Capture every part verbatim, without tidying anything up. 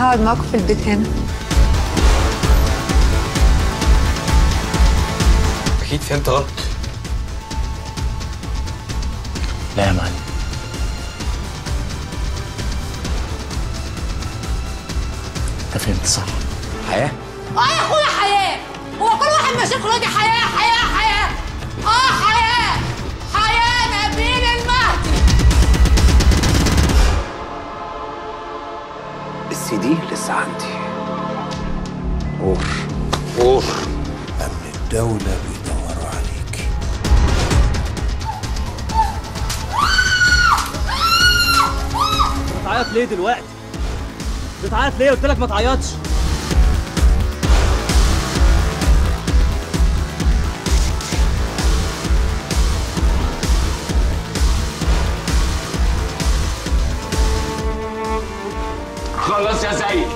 انا هقعد معاكم في البيت هنا. اكيد فهمت غلط. لا يا معلم. انت فهمت صح. حياه؟ اه يا اخويا حياه. هو كل واحد ماشي كله دي حياه حياه حياه. اه حياه حياه نبيل المهدي. السي دي لسه عندي. اور اور امن الدوله بيدوروا عليك. بتعيط ليه دلوقتي؟ بتعيط ليه؟ قلت لك ما تعيطش. خلاص يا سيد.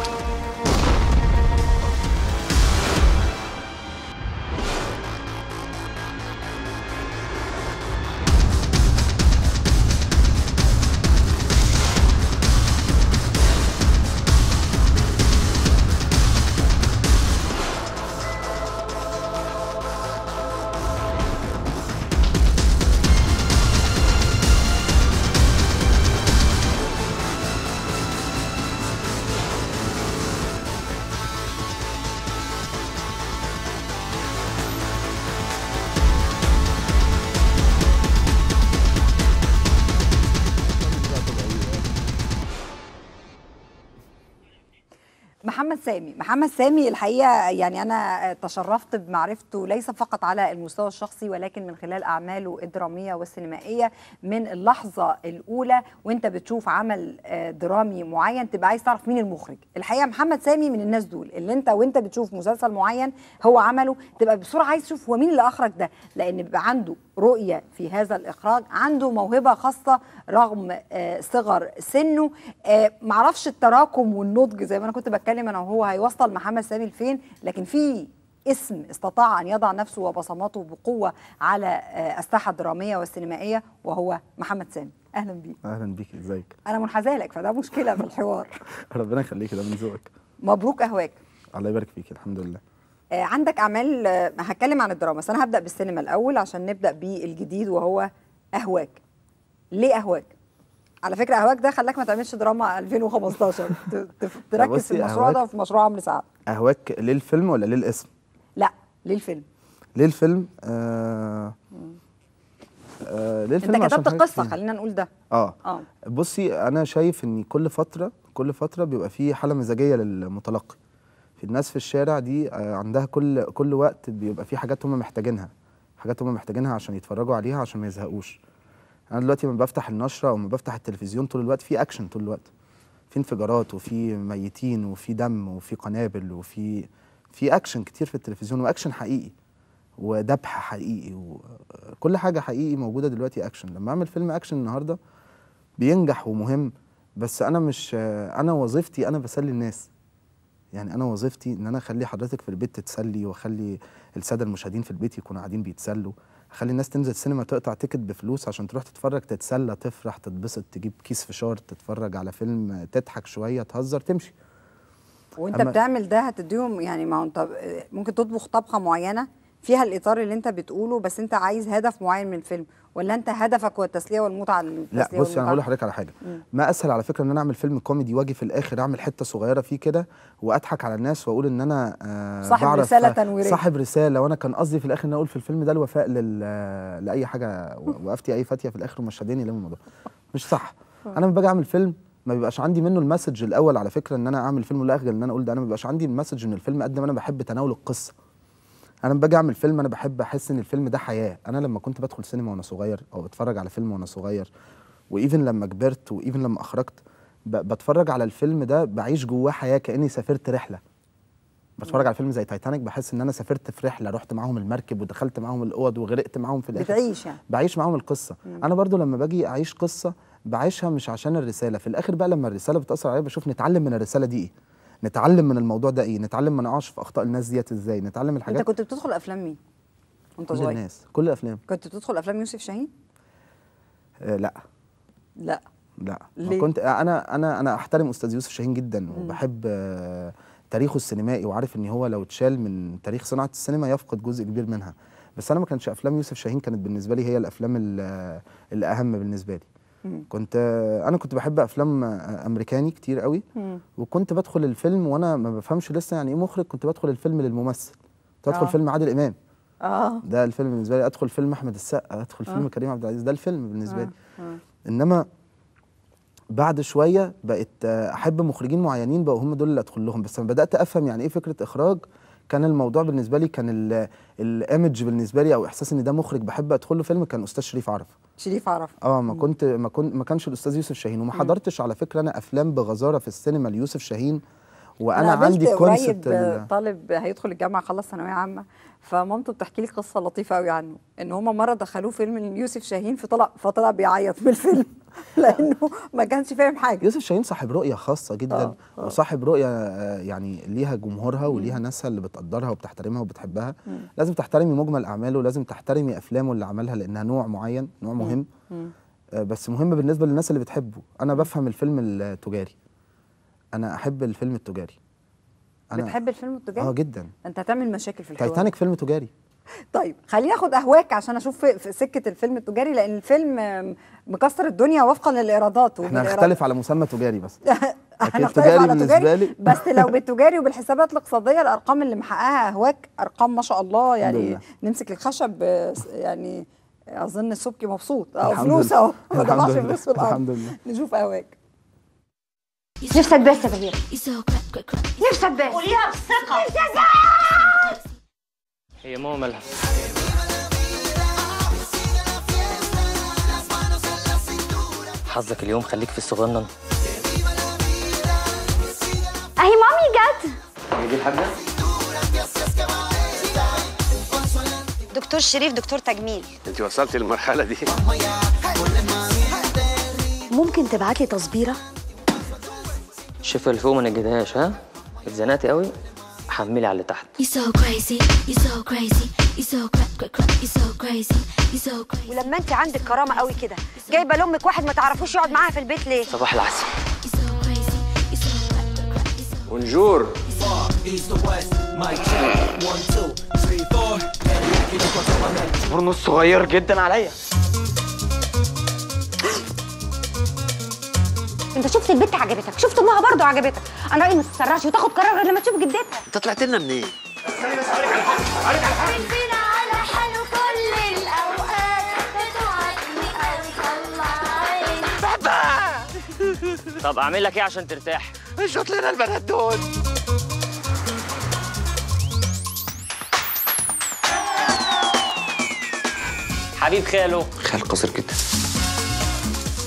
محمد سامي، محمد سامي الحقيقة يعني أنا تشرفت بمعرفته ليس فقط على المستوى الشخصي ولكن من خلال أعماله الدرامية والسينمائية من اللحظة الأولى وأنت بتشوف عمل درامي معين تبقى عايز تعرف مين المخرج. الحقيقة محمد سامي من الناس دول اللي أنت وأنت بتشوف مسلسل معين هو عمله تبقى بسرعة عايز تشوف هو مين اللي أخرج ده، لأن بيبقى عنده رؤية في هذا الإخراج، عنده موهبة خاصة رغم صغر سنه. معرفش التراكم والنضج زي ما أنا كنت بتكلم انا وهو هيوصل محمد سامي لفين، لكن في اسم استطاع ان يضع نفسه وبصماته بقوه على الساحه الدراميه والسينمائيه وهو محمد سامي. اهلا بيك. اهلا بيك. ازيك؟ انا منحازه لك فده مشكله في الحوار. ربنا يخليك، ده من ذوقك. مبروك اهواك. الله يبارك فيك. الحمد لله. آه عندك اعمال. آه هتكلم عن الدراما بس انا هبدا بالسينما الاول عشان نبدا بالجديد وهو اهواك. ليه اهواك؟ على فكره اهواك ده خلاك ما تعملش دراما ألفين وخمستاشر تركز في المشروع ده وفي مشروع عمرو سعد. اهواك للفيلم ولا للاسم؟ لا للفيلم. للفيلم آه آه للفيلم. انت كتبت قصه خلينا نقول ده. اه اه بصي انا شايف ان كل فتره كل فتره بيبقى في حاله مزاجيه للمتلقي. في الناس في الشارع دي عندها كل كل وقت بيبقى في حاجات هم محتاجينها، حاجات هم محتاجينها عشان يتفرجوا عليها عشان ما يزهقوش. أنا دلوقتي لما بفتح النشرة أو لما بفتح التلفزيون طول الوقت في أكشن، طول الوقت في انفجارات وفي ميتين وفي دم وفي قنابل وفي في أكشن كتير في التلفزيون، وأكشن حقيقي وذبح حقيقي وكل حاجة حقيقي موجودة دلوقتي أكشن. لما أعمل فيلم أكشن النهاردة بينجح ومهم، بس أنا مش أنا وظيفتي أنا بسلي الناس، يعني أنا وظيفتي إن أنا أخلي حضرتك في البيت تتسلي وأخلي السادة المشاهدين في البيت يكونوا قاعدين بيتسلوا، خلي الناس تنزل سينما تقطع تيكت بفلوس عشان تروح تتفرج تتسلى تفرح تتبسط تجيب كيس فشار تتفرج على فيلم تضحك شويه تهزر تمشي. وانت بتعمل ده هتديهم يعني، ما انت ممكن تطبخ طبخه معينه فيها الاطار اللي انت بتقوله بس انت عايز هدف معين من الفيلم، ولا انت هدفك هو التسليه والمتعه؟ لا بص انا هقول لحضرتك على حاجه. م. ما اسهل على فكره ان انا اعمل فيلم كوميدي واجي في الاخر اعمل حته صغيره فيه كده واضحك على الناس واقول ان انا آه صاحب رساله تنويريه، صاحب رساله، وانا كان قصدي في الاخر ان اقول في الفيلم ده الوفاء لاي حاجه وافتي اي فاتيه في الاخر ومشهدين يلموا الموضوع. مش صح. انا لما باجي اعمل فيلم ما بيبقاش عندي منه المسج الاول على فكره ان انا اعمل فيلم ولا اخجل ان انا اقول ده، انا ما بيبقاش عندي المسج من الفيلم قد ما انا بحب تناول القصه. انا باجي اعمل فيلم انا بحب احس ان الفيلم ده حياه. انا لما كنت بدخل سينما وانا صغير او بتفرج على فيلم وانا صغير وايفن لما كبرت وايفن لما اخرجت بتفرج على الفيلم ده بعيش جواه حياه كاني سافرت رحله. بتفرج على فيلم زي تايتانيك بحس ان انا سافرت في رحله، رحت معاهم المركب ودخلت معاهم الاوض وغرقت معاهم في الاخر. بتعيش يعني. بعيش معاهم القصه. مم. انا برضو لما باجي اعيش قصه بعيشها مش عشان الرساله، في الاخر بقى لما الرساله بتاثر عليا بشوف نتعلم من الرساله دي ايه، نتعلم من الموضوع ده ايه، نتعلم ما نقعش في اخطاء الناس ديت ازاي، نتعلم الحاجات. انت كنت بتدخل افلام مين وانت صغير؟ كل الناس، كل الافلام. كنت بتدخل افلام يوسف شاهين؟ آه لا لا لا ليه؟ كنت انا انا انا احترم استاذ يوسف شاهين جدا وبحب تاريخه السينمائي، وعارف ان هو لو اتشال من تاريخ صناعه السينما يفقد جزء كبير منها، بس انا ما كانتش افلام يوسف شاهين كانت بالنسبه لي هي الافلام اللي اهم بالنسبه لي. كنت انا كنت بحب افلام امريكاني كتير قوي، وكنت بدخل الفيلم وانا ما بفهمش لسه يعني ايه مخرج، كنت بدخل الفيلم للممثل، كنت بدخل آه. فيلم عادل امام اه ده الفيلم بالنسبه لي، ادخل فيلم احمد السقا، ادخل فيلم آه. كريم عبد العزيز، ده الفيلم بالنسبه آه. لي آه. انما بعد شويه بقيت احب مخرجين معينين بقوا هم دول اللي ادخل لهم، بس لما بدات افهم يعني ايه فكره اخراج كان الموضوع بالنسبه لي، كان الايمج بالنسبه لي او احساس ان ده مخرج بحب ادخل له فيلم كان استاذ شريف عرفه. شريف عرفه اه ما كنت ما كنت ما كانش الاستاذ يوسف شاهين، وما حضرتش على فكره انا افلام بغزاره في السينما ليوسف شاهين. وانا عندي كونسبت قريب طالب هيدخل الجامعه خلص ثانويه عامه، فمامته بتحكي لي قصه لطيفه قوي عنه، ان هما مره دخلوه فيلم ليوسف شاهين فطلع فطلع بيعيط من الفيلم لانه ما كانش فاهم حاجه. يوسف شاهين صاحب رؤيه خاصه جدا آه. آه. وصاحب رؤيه يعني ليها جمهورها وليها ناسها اللي بتقدرها وبتحترمها وبتحبها. م. لازم تحترمي مجمل اعماله، لازم تحترمي افلامه اللي عملها لانها نوع معين، نوع مهم م. م. بس مهم بالنسبه للناس اللي بتحبه. انا بفهم الفيلم التجاري، انا احب الفيلم التجاري. أنا بتحب الفيلم التجاري؟ اه جدا. انت هتعمل مشاكل في الحوار. تايتانيك فيلم تجاري. طيب خلينا اخد اهواك عشان اشوف في سكه الفيلم التجاري، لان الفيلم مكسر الدنيا وفقا للايرادات. احنا هنختلف على مسمى تجاري بس. هنختلف على بالنسبه لي بس لو بالتجاري وبالحسابات الاقتصاديه الارقام اللي محققها اهواك ارقام ما شاء الله، يعني نمسك الخشب يعني اظن السبكي مبسوط اهو، فلوس اهو ما ضيعش فلوس في الارض. الحمد لله. نشوف اهواك. نفسك بس يا بغير، نفسك بس قوليها بثقة يا زياد. هي ماما مالها؟ حظك اليوم خليك في الصغنن. أهي مامي جت. هي دي الحاجة؟ دكتور شريف دكتور تجميل. أنت وصلتي للمرحلة دي؟ ممكن تبعتلي تصبيرة؟ شوف اللي فوق ما نجدهاش. ها اتزنقتي قوي، حملي على اللي تحت. ولما انت عندك كرامه قوي كده جايبه لامك واحد ما تعرفوش يقعد معاها في البيت ليه؟ صباح العسل. بونجور. برنص صغير جدا عليا. انت شفت البت عجبتك، شفت امها برضه عجبتك، انا رايي ما تتسرعش وتاخد قرار غير لما تشوف جدتها. انت طلعت لنا منين؟ استني بس عليك على حاجه، عليك على حاجه. فينا على حاله كل الاوقات بتوعدني اطلعين. بابا طب اعمل لك ايه عشان ترتاح؟ اشوط لنا البنات دول. حبيب خاله خال قصير جدا،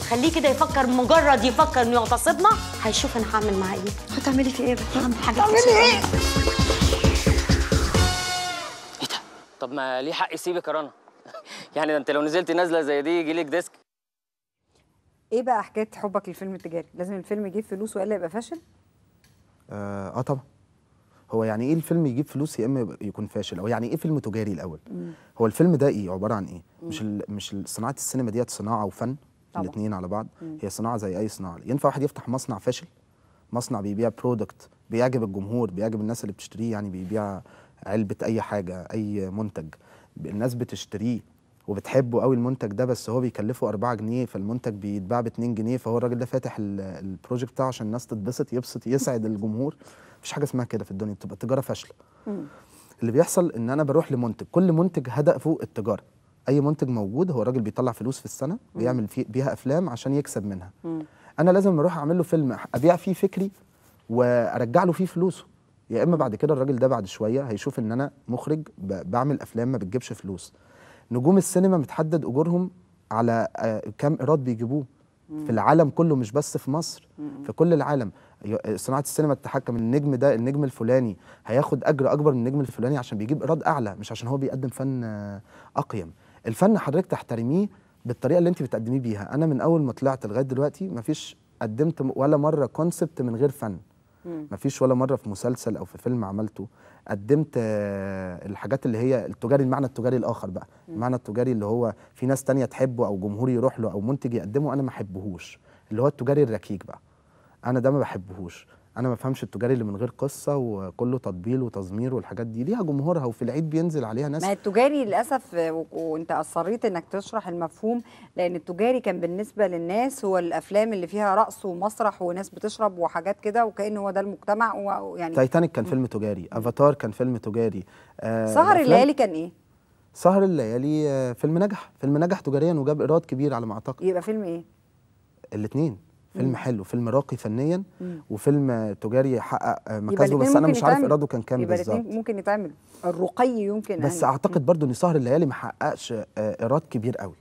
خليه كده يفكر، مجرد يفكر انه يغتصبنا هيشوف انا هعمل معاه ايه. هتعملي في ايه بقى؟ هعمل حاجه. هتعملي ايه؟ ايه ده؟ طب ما ليه حق يسيبك يا رنا. يعني ده انت لو نزلت نازله زي دي يجي لك ديسك. ايه بقى حكايه حبك للفيلم التجاري؟ لازم الفيلم يجيب فلوس والا يبقى فاشل؟ اه, آه طبعا. هو يعني ايه الفيلم يجيب فلوس يا اما يكون فاشل؟ او يعني ايه فيلم تجاري الاول؟ مم. هو الفيلم ده ايه؟ عباره عن ايه؟ مم. مش ال مش صناعه السينما ديت صناعه وفن؟ الاثنين على بعض. مم. هي صناعه زي اي صناعه. ينفع واحد يفتح مصنع فاشل، مصنع بيبيع برودكت بيعجب الجمهور، بيعجب الناس اللي بتشتريه، يعني بيبيع علبه اي حاجه، اي منتج الناس بتشتريه وبتحبه قوي المنتج ده، بس هو بيكلفه أربعة جنيه فالمنتج بيتباع ب اتنين جنيه، فهو الراجل ده فاتح البروجكت بتاعه عشان الناس تتبسط، يبسط، يسعد الجمهور. مفيش حاجه اسمها كده في الدنيا، بتبقى التجاره فاشله. اللي بيحصل ان انا بروح لمنتج، كل منتج هدفه التجاره، اي منتج موجود هو الراجل بيطلع فلوس في السنه بيعمل فيه بيها افلام عشان يكسب منها. م. انا لازم اروح اعمل له فيلم ابيع فيه فكري وارجع له فيه فلوسه، يا اما بعد كده الراجل ده بعد شويه هيشوف ان انا مخرج بعمل افلام ما بتجيبش فلوس. نجوم السينما متحدد اجورهم على كم ايراد بيجيبوه في العالم كله، مش بس في مصر، في كل العالم. صناعه السينما تتحكم، النجم ده النجم الفلاني هياخد اجر اكبر من النجم الفلاني عشان بيجيب ايراد اعلى، مش عشان هو بيقدم فن اقيم. الفن حضرتك تحترميه بالطريقه اللي انت بتقدميه بيها. انا من اول ما طلعت لغايه دلوقتي مفيش قدمت ولا مره كونسبت من غير فن، مفيش ولا مره في مسلسل او في فيلم عملته قدمت الحاجات اللي هي التجاري، المعنى التجاري الاخر بقى، المعنى التجاري اللي هو في ناس تانية تحبه او جمهور يروح له او منتج يقدمه انا ما احبهوش، اللي هو التجاري الركيك بقى. انا ده ما بحبهوش، انا ما بفهمش التجاري اللي من غير قصه وكله تطبيل وتزمير والحاجات دي، ليها جمهورها وفي العيد بينزل عليها ناس. ما التجاري للاسف، وانت اصريت انك تشرح المفهوم، لان التجاري كان بالنسبه للناس هو الافلام اللي فيها رقص ومسرح وناس بتشرب وحاجات كده، وكأنه هو ده المجتمع. ويعني تايتانيك كان فيلم تجاري، افاتار كان فيلم تجاري، آه سهر الليالي كان ايه؟ سهر الليالي فيلم نجح، فيلم نجح تجاريا وجاب ايراد كبير على ما اعتقد. يبقى فيلم ايه؟ الاثنين، فيلم حلو، فيلم راقي فنيا مم. وفيلم تجاري حقق مكاسبه، بس انا مش عارف ايراده كان كام بالظبط. يبقى الاثنين ممكن يتعمل، الرقي يمكن بس يعني. اعتقد برضو ان سهر الليالي ما حققش ايراد كبير قوي،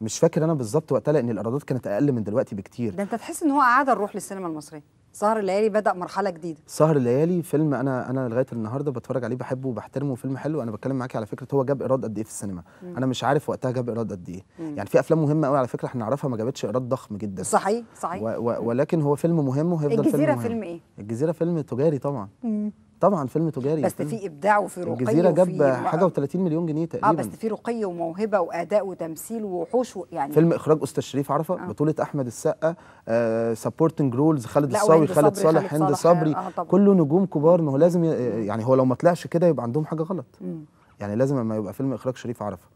مش فاكر انا بالظبط وقتها لان الايرادات كانت اقل من دلوقتي بكتير. ده انت تحس ان هو اعاد الروح للسينما المصريه. سهر الليالي بدأ مرحلة جديدة. سهر الليالي فيلم أنا أنا لغاية النهاردة بتفرج عليه، بحبه وبحترمه، فيلم حلو. أنا بتكلم معاكي على فكرة هو جاب إيراد قد إيه في السينما؟ مم. أنا مش عارف وقتها جاب إيراد قد إيه، يعني في أفلام مهمة قوي على فكرة إحنا نعرفها ما جابتش إيراد ضخم جدا. صحيح صحيح. و و ولكن هو فيلم مهم وهيفضل. الجزيرة فيلم, فيلم إيه؟ الجزيرة فيلم تجاري طبعا. مم. طبعا فيلم تجاري بس في ابداع وفي رقي. الجزيره جاب حاجه و30 مليون جنيه تقريبا. اه بس في رقي وموهبه واداء وتمثيل ووحوش يعني. فيلم اخراج استاذ شريف عرفه، آه. بطوله احمد السقا، آه سبورتنج رولز خالد الصاوي، خالد صالح، هند صبري، آه كله نجوم كبار. ما هو لازم يعني، هو لو ما طلعش كده يبقى عندهم حاجه غلط. مم. يعني لازم لما يبقى فيلم اخراج شريف عرفه،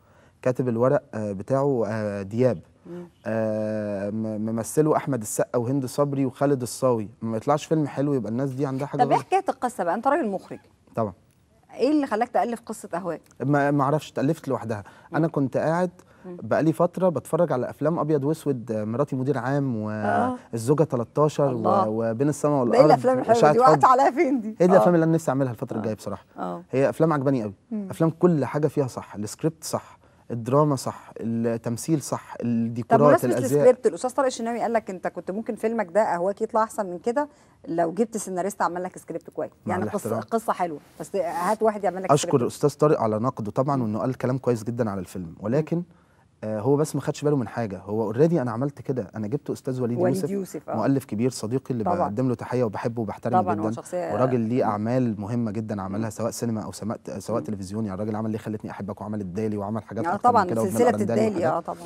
كاتب الورق بتاعه دياب، آه ممثله احمد السقا وهند صبري وخالد الصاوي، ما يطلعش فيلم حلو يبقى الناس دي عندها حاجه. طب ايه حكايه القصه بقى؟ انت راجل مخرج طبعا، ايه اللي خلاك تالف قصه اهواء؟ ما اعرفش، تالفت لوحدها. مم. انا كنت قاعد بقى لي فتره بتفرج على افلام ابيض واسود، مراتي مدير عام، والزوجه تلتاشر، وبين السماء والارض. ايه الافلام الحلوه دي؟ وقعت عليها فين دي؟ ايه الافلام اللي انا نفسي اعملها الفتره الجايه بصراحه؟ أوه. هي افلام عجباني قوي، افلام كل حاجه فيها صح، السكريبت صح، الدراما صح، التمثيل صح، الديكورات، الازياء. طب بمناسبه السكريبت، الاستاذ طارق الشناوي قال لك انت كنت ممكن فيلمك ده اهواك يطلع احسن من كده لو جبت سيناريست عمل لك سكريبت كويس، يعني قصه قصه حلوه، بس هات واحد يعمل لك. اشكر الاستاذ طارق على نقده طبعا، وانه قال كلام كويس جدا على الفيلم، ولكن آه هو بس ما خدش باله من حاجه. هو اوريدي انا عملت كده، انا جبت استاذ وليد, وليد يوسف, يوسف آه. مؤلف كبير صديقي اللي بقدم له تحيه وبحبه وبحترمه جدا، وراجل ليه اعمال مهمه جدا عملها سواء سينما او سواء تلفزيوني. يعني الراجل عمل اللي خلتني احبك، وعمل الدالي، وعمل حاجات آه طبعا كده، سلسله الدالي اه طبعا.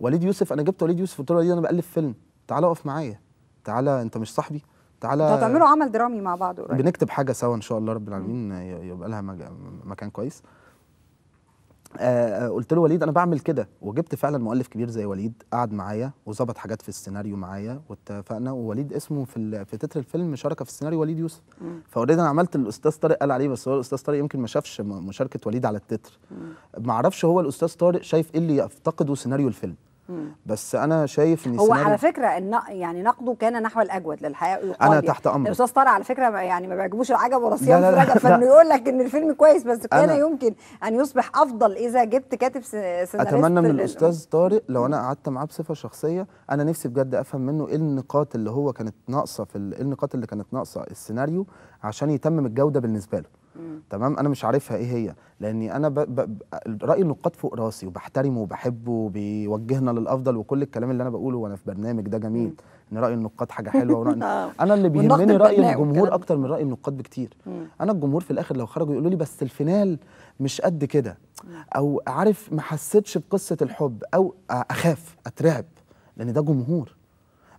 وليد يوسف انا جبت وليد يوسف قلت له وليد انا بألف فيلم، تعالى اقف معايا، تعالى انت مش صاحبي، تعالى هتعملوا عمل درامي مع بعض قريب، بنكتب حاجه سوا ان شاء الله رب العالمين، يبقى لها مكان كويس. آه قلت له وليد انا بعمل كده، وجبت فعلا مؤلف كبير زي وليد قعد معايا وظبط حاجات في السيناريو معايا واتفقنا، ووليد اسمه في في تتر الفيلم شارك في السيناريو وليد يوسف. فاوريدي انا عملت الاستاذ طارق قال عليه، بس هو الاستاذ طارق يمكن ما شافش مشاركه وليد على التتر، ما اعرفش هو الاستاذ طارق شايف ايه اللي يفتقده سيناريو الفيلم، بس انا شايف ان هو على فكره ان يعني نقده كان نحو الاجود للحقيقه. انا تحت امر الاستاذ طارق على فكره، يعني ما بيعجبوش العجب ولا صيام في رجب، فانه يقول لك ان الفيلم كويس، بس كان يمكن ان يصبح افضل اذا جبت كاتب سيناريست. اتمنى من الاستاذ طارق لو انا قعدت معاه بصفه شخصيه، انا نفسي بجد افهم منه ايه النقاط اللي هو كانت ناقصه في ال... ايه النقاط اللي كانت ناقصه السيناريو عشان يتمم الجوده بالنسبه له. تمام، انا مش عارفها ايه هي، لاني انا ب... ب... راي النقاد فوق راسي وبحترمه وبحبه وبيوجهنا للافضل، وكل الكلام اللي انا بقوله وانا في برنامج ده جميل مم. ان راي النقاد حاجه حلوه ورأي... انا اللي بيهمني راي الجمهور اكتر من راي النقاد بكتير. مم. انا الجمهور في الاخر لو خرجوا يقولوا لي بس الفينال مش قد كده، او عارف ما حسيتش بقصه الحب، او اخاف اترعب، لان ده جمهور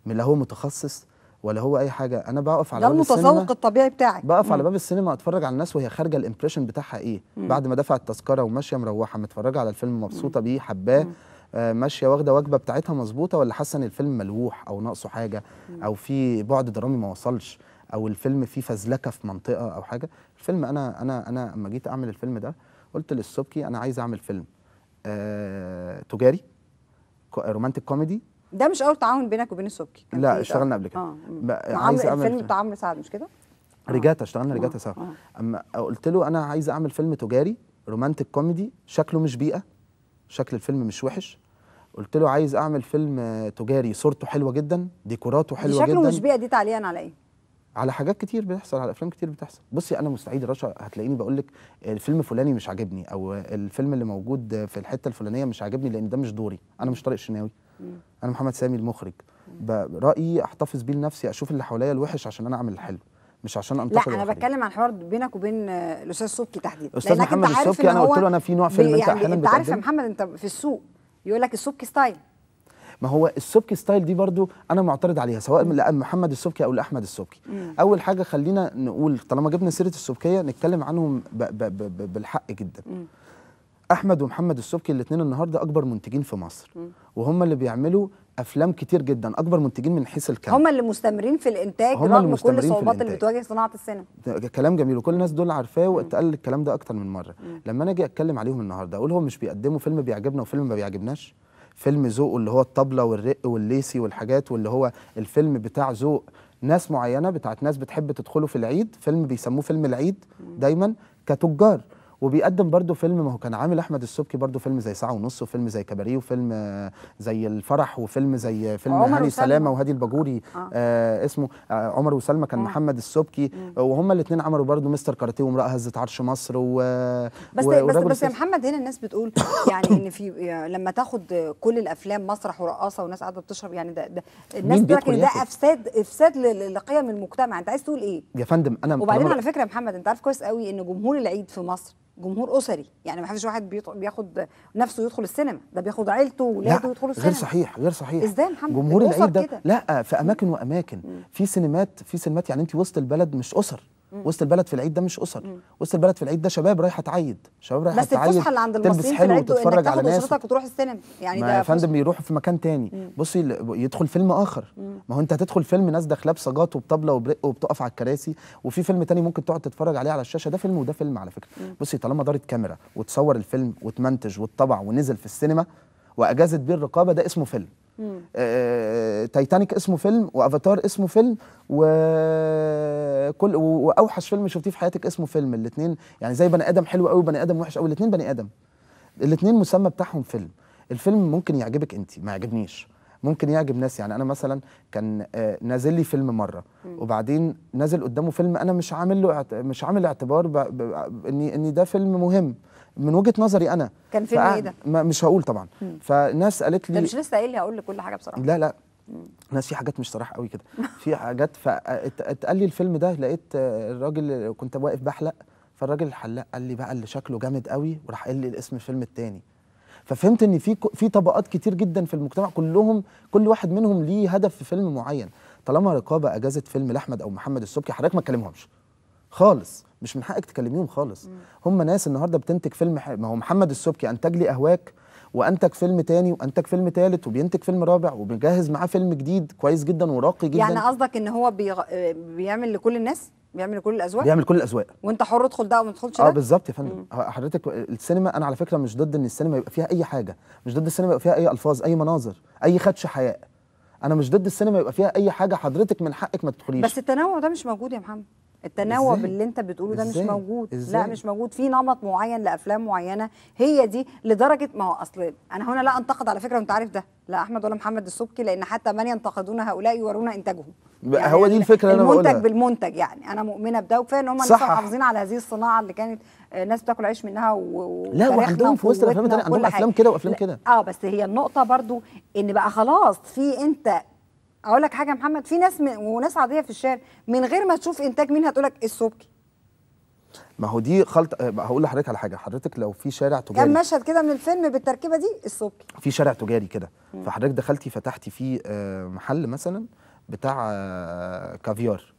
لا هو متخصص ولا هو اي حاجه. انا بقف على باب السينما، ده المتذوق الطبيعي بتاعك، بقف مم. على باب السينما اتفرج على الناس وهي خارجه الامبريشن بتاعها ايه، مم. بعد ما دفعت التذكره وماشيه مروحه، متفرجه على الفيلم مبسوطه بيه، حباه، آه ماشيه واخده وجبه بتاعتها مظبوطه، ولا حاسه ان الفيلم ملوح او ناقصه حاجه، مم. او في بعد درامي ما وصلش، او الفيلم فيه فزلكه في منطقه او حاجه. الفيلم انا انا انا اما جيت اعمل الفيلم ده قلت للسبكي انا عايز اعمل فيلم آه تجاري رومانتك كوميدي. ده مش اول تعاون بينك وبين السبكي؟ لا اشتغلنا قبل كده. اه عايز اعمل فيلم بتاع عمرو سعد مش كده؟ رجاتا، اشتغلنا رجاتا سوا. اما قلت له انا عايز اعمل فيلم تجاري رومانتك كوميدي، شكله مش بيئه، شكل الفيلم مش وحش. قلت له عايز اعمل فيلم تجاري صورته حلوه جدا، ديكوراته حلوه جدا. شكله مش بيئه دي تعليقا على ايه؟ على حاجات كتير بتحصل، على افلام كتير بتحصل. بصي انا مستعيد رشا، هتلاقيني بقول لك الفيلم الفلاني مش عاجبني، او الفيلم اللي موجود في الحته الفلانيه مش عاجبني، لان ده مش دوري، انا مش طارق الشناوي، انا محمد سامي المخرج. رايي احتفظ بيه لنفسي، اشوف اللي حواليا الوحش عشان انا اعمل الحلو، مش عشان انتقد. لا انا الوحرين. بتكلم عن حوار بينك وبين الاستاذ سبكي تحديدا، استاذ محمد السبكي. انا قلت له انا في نوع فيلم انت احيانا بتعرف يا محمد، انت في السوق يقول لك السبكي ستايل، ما هو السبكي ستايل دي برضو انا معترض عليها سواء من محمد السبكي او لاحمد السبكي. مم. اول حاجه خلينا نقول طالما جبنا سيره السبكيه نتكلم عنهم ب ب ب بالحق جدا. مم. احمد ومحمد السبكي الاثنين النهارده اكبر منتجين في مصر وهم اللي بيعملوا افلام كتير جدا، اكبر منتجين من حيث الكم، هم اللي مستمرين في الانتاج رغم كل الصعوبات اللي بتواجه صناعه السينما. كلام جميل وكل الناس دول عارفاه واتقال الكلام ده اكتر من مره. مم. لما انا اجي اتكلم عليهم النهارده اقول هم مش بيقدموا فيلم بيعجبنا وفيلم ما بيعجبناش، فيلم ذوقه اللي هو الطبله والرق والليسي والحاجات واللي هو الفيلم بتاع ذوق ناس معينه بتاعت ناس بتحب تدخله في العيد، فيلم بيسموه فيلم العيد دايما كتجار. وبيقدم برضه فيلم، ما هو كان عامل احمد السبكي برضه فيلم زي ساعه ونص وفيلم زي كباريه وفيلم زي الفرح وفيلم زي فيلم هاني سلامه وهادي الباجوري آه. آه اسمه آه عمر وسلمى كان آه. محمد السبكي وهم الاثنين عملوا برضه مستر كاراتيه وامراه هزت عرش مصر و بس و بس, بس يا محمد هنا الناس بتقول يعني ان في لما تاخد كل الافلام مسرح ورقاصه وناس قاعده بتشرب يعني ده, ده الناس بتقول ان ده افساد افساد لقيم المجتمع. انت عايز تقول ايه يا فندم؟ انا وبعدين على فكره يا محمد انت عارف كويس قوي ان جمهور العيد في مصر جمهور اسري، يعني ما فيش واحد بياخد نفسه يدخل السينما، ده بياخد عيلته واولاده يدخلوا السينما. غير صحيح، غير صحيح. ازاي يا محمد؟ جمهور العيد ده كده. لا في اماكن واماكن، مم. في سينمات في سينمات يعني انت وسط البلد مش اسر، مم. وسط البلد في العيد ده مش اسر، مم. وسط البلد في العيد ده شباب رايحه تعيد، شباب رايحه تعيد بس الفسحه اللي عند المصريين في العيد تتفرج على ناس وتاخد وتروح السينما يعني ده يا فندم يروحوا في مكان تاني، بصي يدخل فيلم اخر، مم. ما هو انت هتدخل فيلم ناس داخله بسجاط وبطبله وبرق وبتقف على الكراسي، وفي فيلم تاني ممكن تقعد تتفرج عليه على الشاشه، ده فيلم وده فيلم على فكره. بصي طالما دارت كاميرا وتصور الفيلم وتمنتج وتطبع ونزل في السينما واجازت بيه الرقابه ده اسمه فيلم. آه، تايتانيك اسمه فيلم وافاتار اسمه فيلم وكل واوحش فيلم شفتيه في حياتك اسمه فيلم. الاثنين يعني زي بني ادم حلو قوي وبني ادم وحش قوي، الاثنين بني ادم، الاثنين مسمى بتاعهم فيلم. الفيلم ممكن يعجبك انت ما يعجبنيش، ممكن يعجب ناس. يعني انا مثلا كان نازل لي فيلم مره وبعدين نازل قدامه فيلم انا مش عامل له مش عامل اعتبار اني ان ده فيلم مهم من وجهه نظري انا. كان فيلم ايه ده؟ مش هقول طبعا. مم. فناس قالت لي مش لسه قايل لي هقول لك كل حاجه بصراحه. لا لا مم. ناس في حاجات مش صراحه قوي كده، في حاجات فاتقال لي الفيلم ده، لقيت الراجل كنت واقف بحلق، فالراجل الحلاق قال لي بقى اللي شكله جامد قوي وراح قال لي الاسم الفيلم الثاني. ففهمت ان في في طبقات كتير جدا في المجتمع كلهم كل واحد منهم ليه هدف في فيلم معين. طالما رقابه اجازت فيلم لاحمد او محمد السبكي حضرتك ما تكلمهمش خالص، مش من حقك تكلميهم خالص. هم ناس النهارده بتنتج فيلم حي... ما هو محمد السبكي انتج لي اهواك وانتج فيلم تاني وانتج فيلم تالت وبينتج فيلم رابع وبيجهز معاه فيلم جديد كويس جدا وراقي جدا. يعني قصدك ان هو بيغ... بيعمل لكل الناس، بيعمل كل الاذواق، بيعمل كل الاذواق وانت حر ادخل ده وما تدخلش ده. اه بالظبط يا فندم. حضرتك السينما انا على فكره مش ضد ان السينما يبقى فيها اي حاجه، مش ضد السينما يبقى فيها اي الفاظ، اي مناظر، اي خدش حياء، انا مش ضد السينما يبقى فيها اي حاجه حضرتك من حقك ما تدخليش. بس التنوع ده مش موجود يا محمد، التنوع باللي انت بتقوله ده مش موجود. إزاي؟ لا مش موجود. في نمط معين لافلام معينه هي دي لدرجه ما هو اصل انا هنا لا انتقد على فكره وانت عارف ده لا احمد ولا محمد السبكي، لان حتى من ينتقدون هؤلاء يورون انتاجهم. يعني هو دي الفكره اللي انا بقولها، المنتج بالمنتج. يعني انا مؤمنه بده وكفايه ان هم لسه محافظين على هذه الصناعه اللي كانت الناس بتاكل عيش منها و لا وعندهم في وسط الافلام الثانيه عندهم افلام كده وافلام كده. اه بس هي النقطه برضو ان بقى خلاص في انت اقول لك حاجه يا محمد، في ناس وناس عاديه في الشارع من غير ما تشوف انتاج مين هتقول لك السبكي. ما هو دي خلطه. هقول لحضرتك على حاجه، حضرتك لو في شارع تجاري كم مشهد كده من الفيلم بالتركيبه دي السبكي، في شارع تجاري كده فحضرتك دخلتي فتحتي فيه محل مثلا بتاع كافيار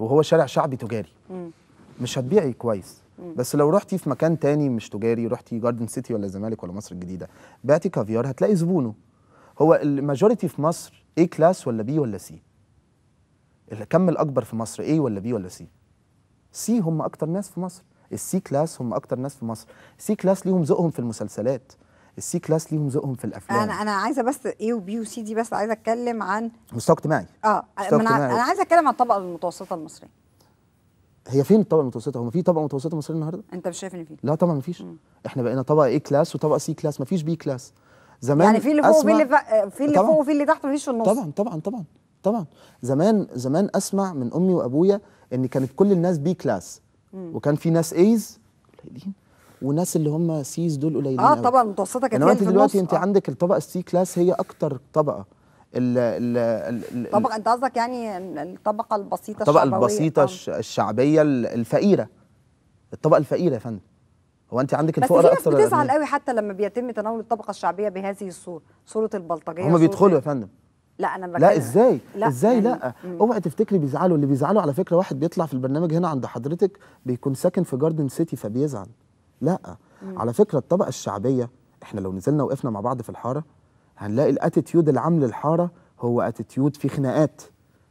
وهو شارع شعبي تجاري مش هتبيعي كويس. بس لو رحتي في مكان تاني مش تجاري، رحتي جاردن سيتي ولا الزمالك ولا مصر الجديده بعتي كافيار هتلاقي زبونه. هو الماجوريتي في مصر ايه كلاس ولا بي ولا سي؟ الكم الاكبر في مصر ايه ولا بي ولا سي؟ سي هم اكتر ناس في مصر، السي كلاس هم اكتر ناس في مصر، السي كلاس ليهم ذوقهم في المسلسلات، السي كلاس ليهم ذوقهم في الافلام. انا انا عايزه بس ايه وبي وسي دي، بس عايزه اتكلم عن مستوى اجتماعي. اه انا عايزه اتكلم عن الطبقه المتوسطه المصريه. هي فين الطبقه المتوسطه؟ هو في طبقه متوسطه مصريه النهارده؟ انت مش شايف ان في؟ لا طبعا مفيش. م. احنا بقينا طبقه ايه كلاس وطبقه سي كلاس، مفيش بي كلاس. زمان يعني في اللي فوق وفي اللي في اللي فوق وفي اللي تحت، مفيش في النص. طبعا طبعا طبعا طبعا. زمان زمان اسمع من امي وابويا ان كانت كل الناس بي كلاس، مم. وكان في ناس ايز قليلين وناس اللي هم سيز دول قليلين. اه طبعا المتوسطه كانت دلوقتي دلوقتي انت عندك الطبقه السي كلاس هي اكتر طبقه. ال ال الطبقه انت قصدك يعني الطبقه البسيطه الشعبيه، الطبقه البسيطه الشعبيه الفقيره، الطبقه الفقيره يا فندم. هو انت عندك الفقراء اكتر؟ بس بتزعل قوي حتى لما بيتم تناول الطبقه الشعبيه بهذه الصوره، صوره البلطجيه. هم بيدخلوا يا فندم. لا انا بكلم. لا ازاي؟ لا ازاي؟ لا اوعي تفتكري بيزعلوا، اللي بيزعلوا على فكره واحد بيطلع في البرنامج هنا عند حضرتك بيكون ساكن في جاردن سيتي فبيزعل. لا مم. على فكره الطبقه الشعبيه احنا لو نزلنا وقفنا مع بعض في الحاره هنلاقي الاتيتيود العام للحاره هو اتيتيود فيه خناقات،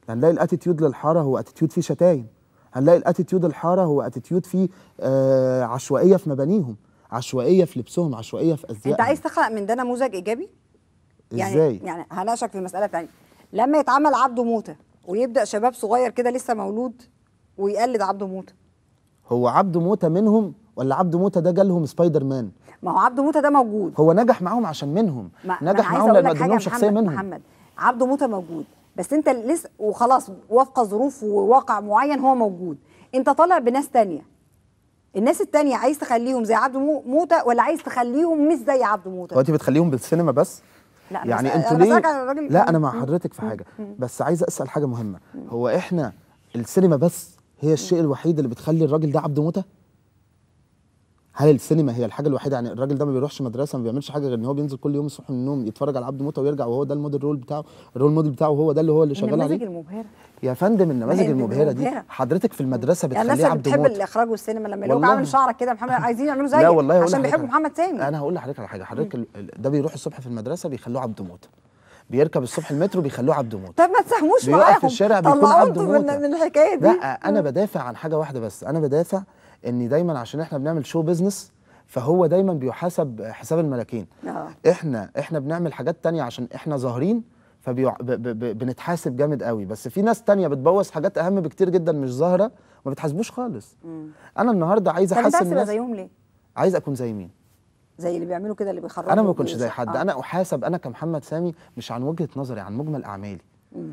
هنلاقي الاتيتيود للحاره هو اتيتيود فيه شتايم، هنلاقي الاتيتيود الحاره هو اتيتيود فيه آه عشوائيه في مبانيهم، عشوائيه في لبسهم، عشوائيه في ازيائهم. انت عايز تخلق من ده نموذج ايجابي؟ يعني ازاي؟ يعني هناقشك في مساله ثانيه، لما يتعمل عبده موته ويبدا شباب صغير كده لسه مولود ويقلد عبده موته، هو عبده موته منهم ولا عبده موته ده جالهم سبايدر مان؟ ما هو عبده موته ده موجود، هو نجح معاهم عشان منهم، ما نجح معاهم لان عندهم شخصيه منهم. محمد عبده موته موجود، بس انت لسه وخلاص وفق ظروف وواقع معين هو موجود، انت طالع بناس تانية. الناس التانية عايز تخليهم زي عبده موته ولا عايز تخليهم مش زي عبده موته؟ هو انت بتخليهم بالسينما بس؟ لا يعني انتوا ليه؟ لا انا مع حضرتك في حاجه، بس عايز اسال حاجه مهمه، هو احنا السينما بس هي الشيء الوحيد اللي بتخلي الراجل ده عبده موته؟ هل السينما هي الحاجه الوحيده؟ يعني الراجل ده ما بيروحش مدرسه، ما بيعملش حاجه غير ان هو بينزل كل يوم الصبح من النوم يتفرج على عبده موته ويرجع، وهو ده الموديل رول بتاعه، الرول موديل بتاعه هو ده اللي هو اللي شغال عليه. النماذج المبهره يا فندم، النماذج المبهره دي حضرتك في المدرسه بتخليه عبده موته. الناس بتحب الاخراج والسينما لما يلاقوك عامل شعرك كده محمد عايزين يعملوا زيك عشان بيحبوا محمد سامي. انا هقول لحضرتك على حاجه، حضرتك ده بيروح الصبح في المدرسه بيخلوه عبده موته، بيركب الصبح المترو بيخلوه عبده موته. طب ما تساهموش معاهم، بيقف في الشارع بيكون عبده موته. من الحكايه دي لا انا بدافع عن حاجه واحده بس، انا بدافع ان دايما عشان احنا بنعمل شو بزنس فهو دايما بيحاسب حساب الملاكين. آه. احنا احنا بنعمل حاجات تانية عشان احنا ظاهرين فبنتحاسب جامد قوي، بس في ناس تانية بتبوظ حاجات اهم بكتير جدا مش ظاهره ما بتحاسبوش خالص. مم. انا النهارده عايز احاسب الناس. زيهم ليه؟ عايز اكون زي مين؟ زي اللي بيعملوا كده اللي بيخرجوا. انا ما بكونش زي حد. آه. انا احاسب انا كمحمد سامي مش عن وجهه نظري، عن مجمل اعمالي.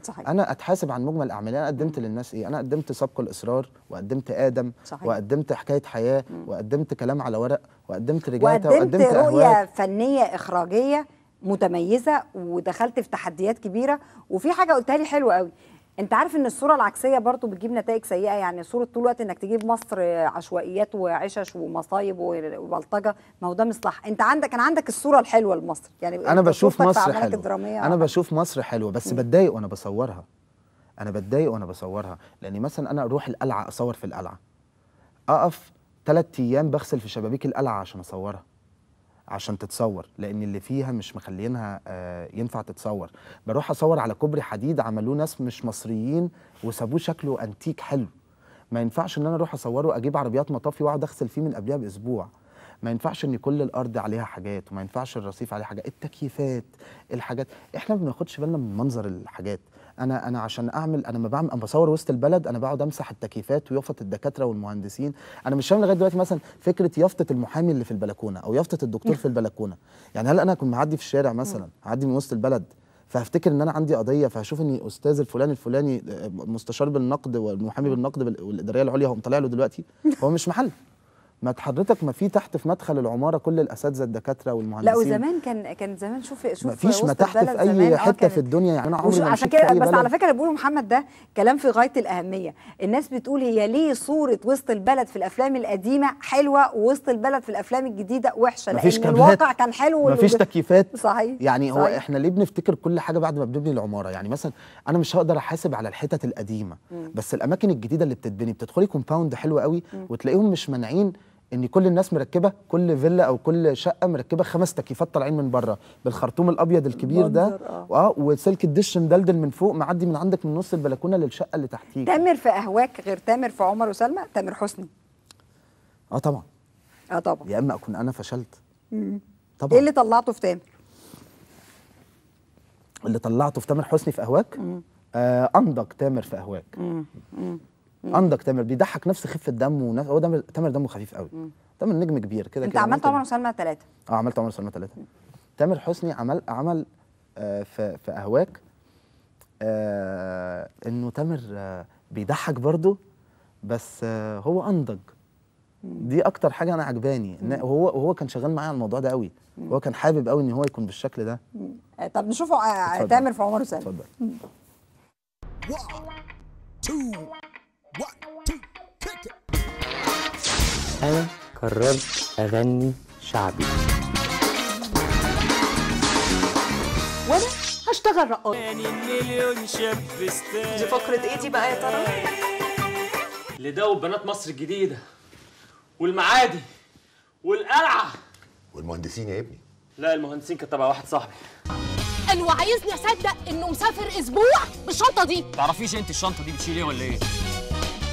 صحيح. انا اتحاسب عن مجمل اعمالي، انا قدمت للناس ايه؟ انا قدمت سبق الاصرار، وقدمت ادم. صحيح. وقدمت حكايه حياه، مم. وقدمت كلام على ورق، وقدمت رجاله، وقدمت رؤيه أهواك. فنيه اخراجيه متميزه، ودخلت في تحديات كبيره. وفي حاجه قلتها لي حلوه قوي، انت عارف ان الصوره العكسيه برضو بتجيب نتائج سيئه، يعني صوره طول الوقت انك تجيب مصر عشوائيات وعشش ومصايب وبلطجه، ما هو ده مش صح. انت عندك كان عندك الصوره الحلوه لمصر، يعني انا بشوف مصر حلوه، انا بشوف مصر حلوه بس بتضايق وانا بصورها، انا بتضايق وانا بصورها لاني مثلا انا اروح القلعه اصور في القلعه، اقف ثلاث ايام بغسل في شبابيك القلعه عشان اصورها عشان تتصور، لان اللي فيها مش مخلينها آه ينفع تتصور. بروح اصور على كوبري حديد عملوه ناس مش مصريين وسابوه شكله انتيك حلو، ما ينفعش ان انا اروح اصوره اجيب عربيات مطافي واقعد اغسل فيه من قبلها باسبوع، ما ينفعش ان كل الارض عليها حاجات، وما ينفعش الرصيف عليه حاجات، التكييفات الحاجات، احنا ما بناخدش بالنا من منظر الحاجات. انا انا عشان اعمل انا ما بعمل انا بصور وسط البلد، انا بقعد امسح التكييفات ويافطه الدكاتره والمهندسين، انا مش فاهم لغايه دلوقتي مثلا فكره يافطه المحامي اللي في البلكونه او يافطه الدكتور في البلكونه، يعني هل انا اكون معدي في الشارع مثلا هعدي من وسط البلد فهفتكر ان انا عندي قضيه فهشوف ان استاذ الفلاني الفلاني مستشار بالنقد والمحامي بالنقد والاداريه العليا هم طالع له دلوقتي، هو مش محل. ما حضرتك ما في تحت في مدخل العماره كل الاساتذه الدكاتره والمهندسين. لا وزمان كان كان زمان شوف شوف ما فيش متاحف في اي حته في الدنيا، يعني انا عمري ما عشان كده. بس على فكره بيقولوا محمد ده كلام في غايه الاهميه، الناس بتقول هي ليه صوره وسط البلد في الافلام القديمه حلوه ووسط البلد في الافلام الجديده وحشه؟ لان الواقع كان حلو ومفيش تكييفات. صحيح. يعني هو صحيح. احنا ليه بنفتكر كل حاجه بعد ما بنبني العماره؟ يعني مثلا انا مش هقدر احاسب على الحتت القديمه، م. بس الاماكن الجديده اللي بتتبني بتدخلي كومباوند حلو قوي وتلاقيهم مش مانعين ان كل الناس مركبه كل فيلا او كل شقه مركبه خمس تكييفات طالعين من بره بالخرطوم الابيض الكبير ده، اه وسلك الدش مدلدل من فوق معدي من عندك من نص البلكونه للشقه اللي تحتيك. تامر في اهواك غير تامر في عمر وسلمى؟ تامر حسني اه طبعا اه طبعا يا اما اكون انا فشلت. امم طبعا. ايه اللي طلعته في تامر؟ اللي طلعته في تامر حسني في اهواك آه انضج تامر في اهواك. امم عندك تامر بيضحك نفس خفه دمه، هو تامر تامر دمه خفيف قوي. تامر نجم كبير كده. انت عملت عمر وسلمى ثلاثه؟ اه عملت عمر وسلمى ثلاثه. تامر حسني عمل عمل آه في في اهواك آه انه تامر آه بيضحك برضه بس آه هو انضج. دي اكتر حاجه انا عجباني، وهو وهو كان شغال معايا على الموضوع ده قوي، هو كان حابب قوي ان هو يكون بالشكل ده. آه طب نشوفه آه تامر في عمر وسلمى. اتفضل. واحد اتنين واحد اتنين تلاتة. أنا قررت أغني شعبي وأنا هشتغل رقاصة. دي فقرة إيه دي بقى يا ترى؟ لده وبنات مصر الجديدة والمعادي والقلعة والمهندسين يا ابني. لا المهندسين كانت تبع واحد صاحبي. قالوا عايزني اصدق انه مسافر اسبوع بالشنطه دي. تعرفيش انت الشنطه دي بتشيل ايه ولا ايه؟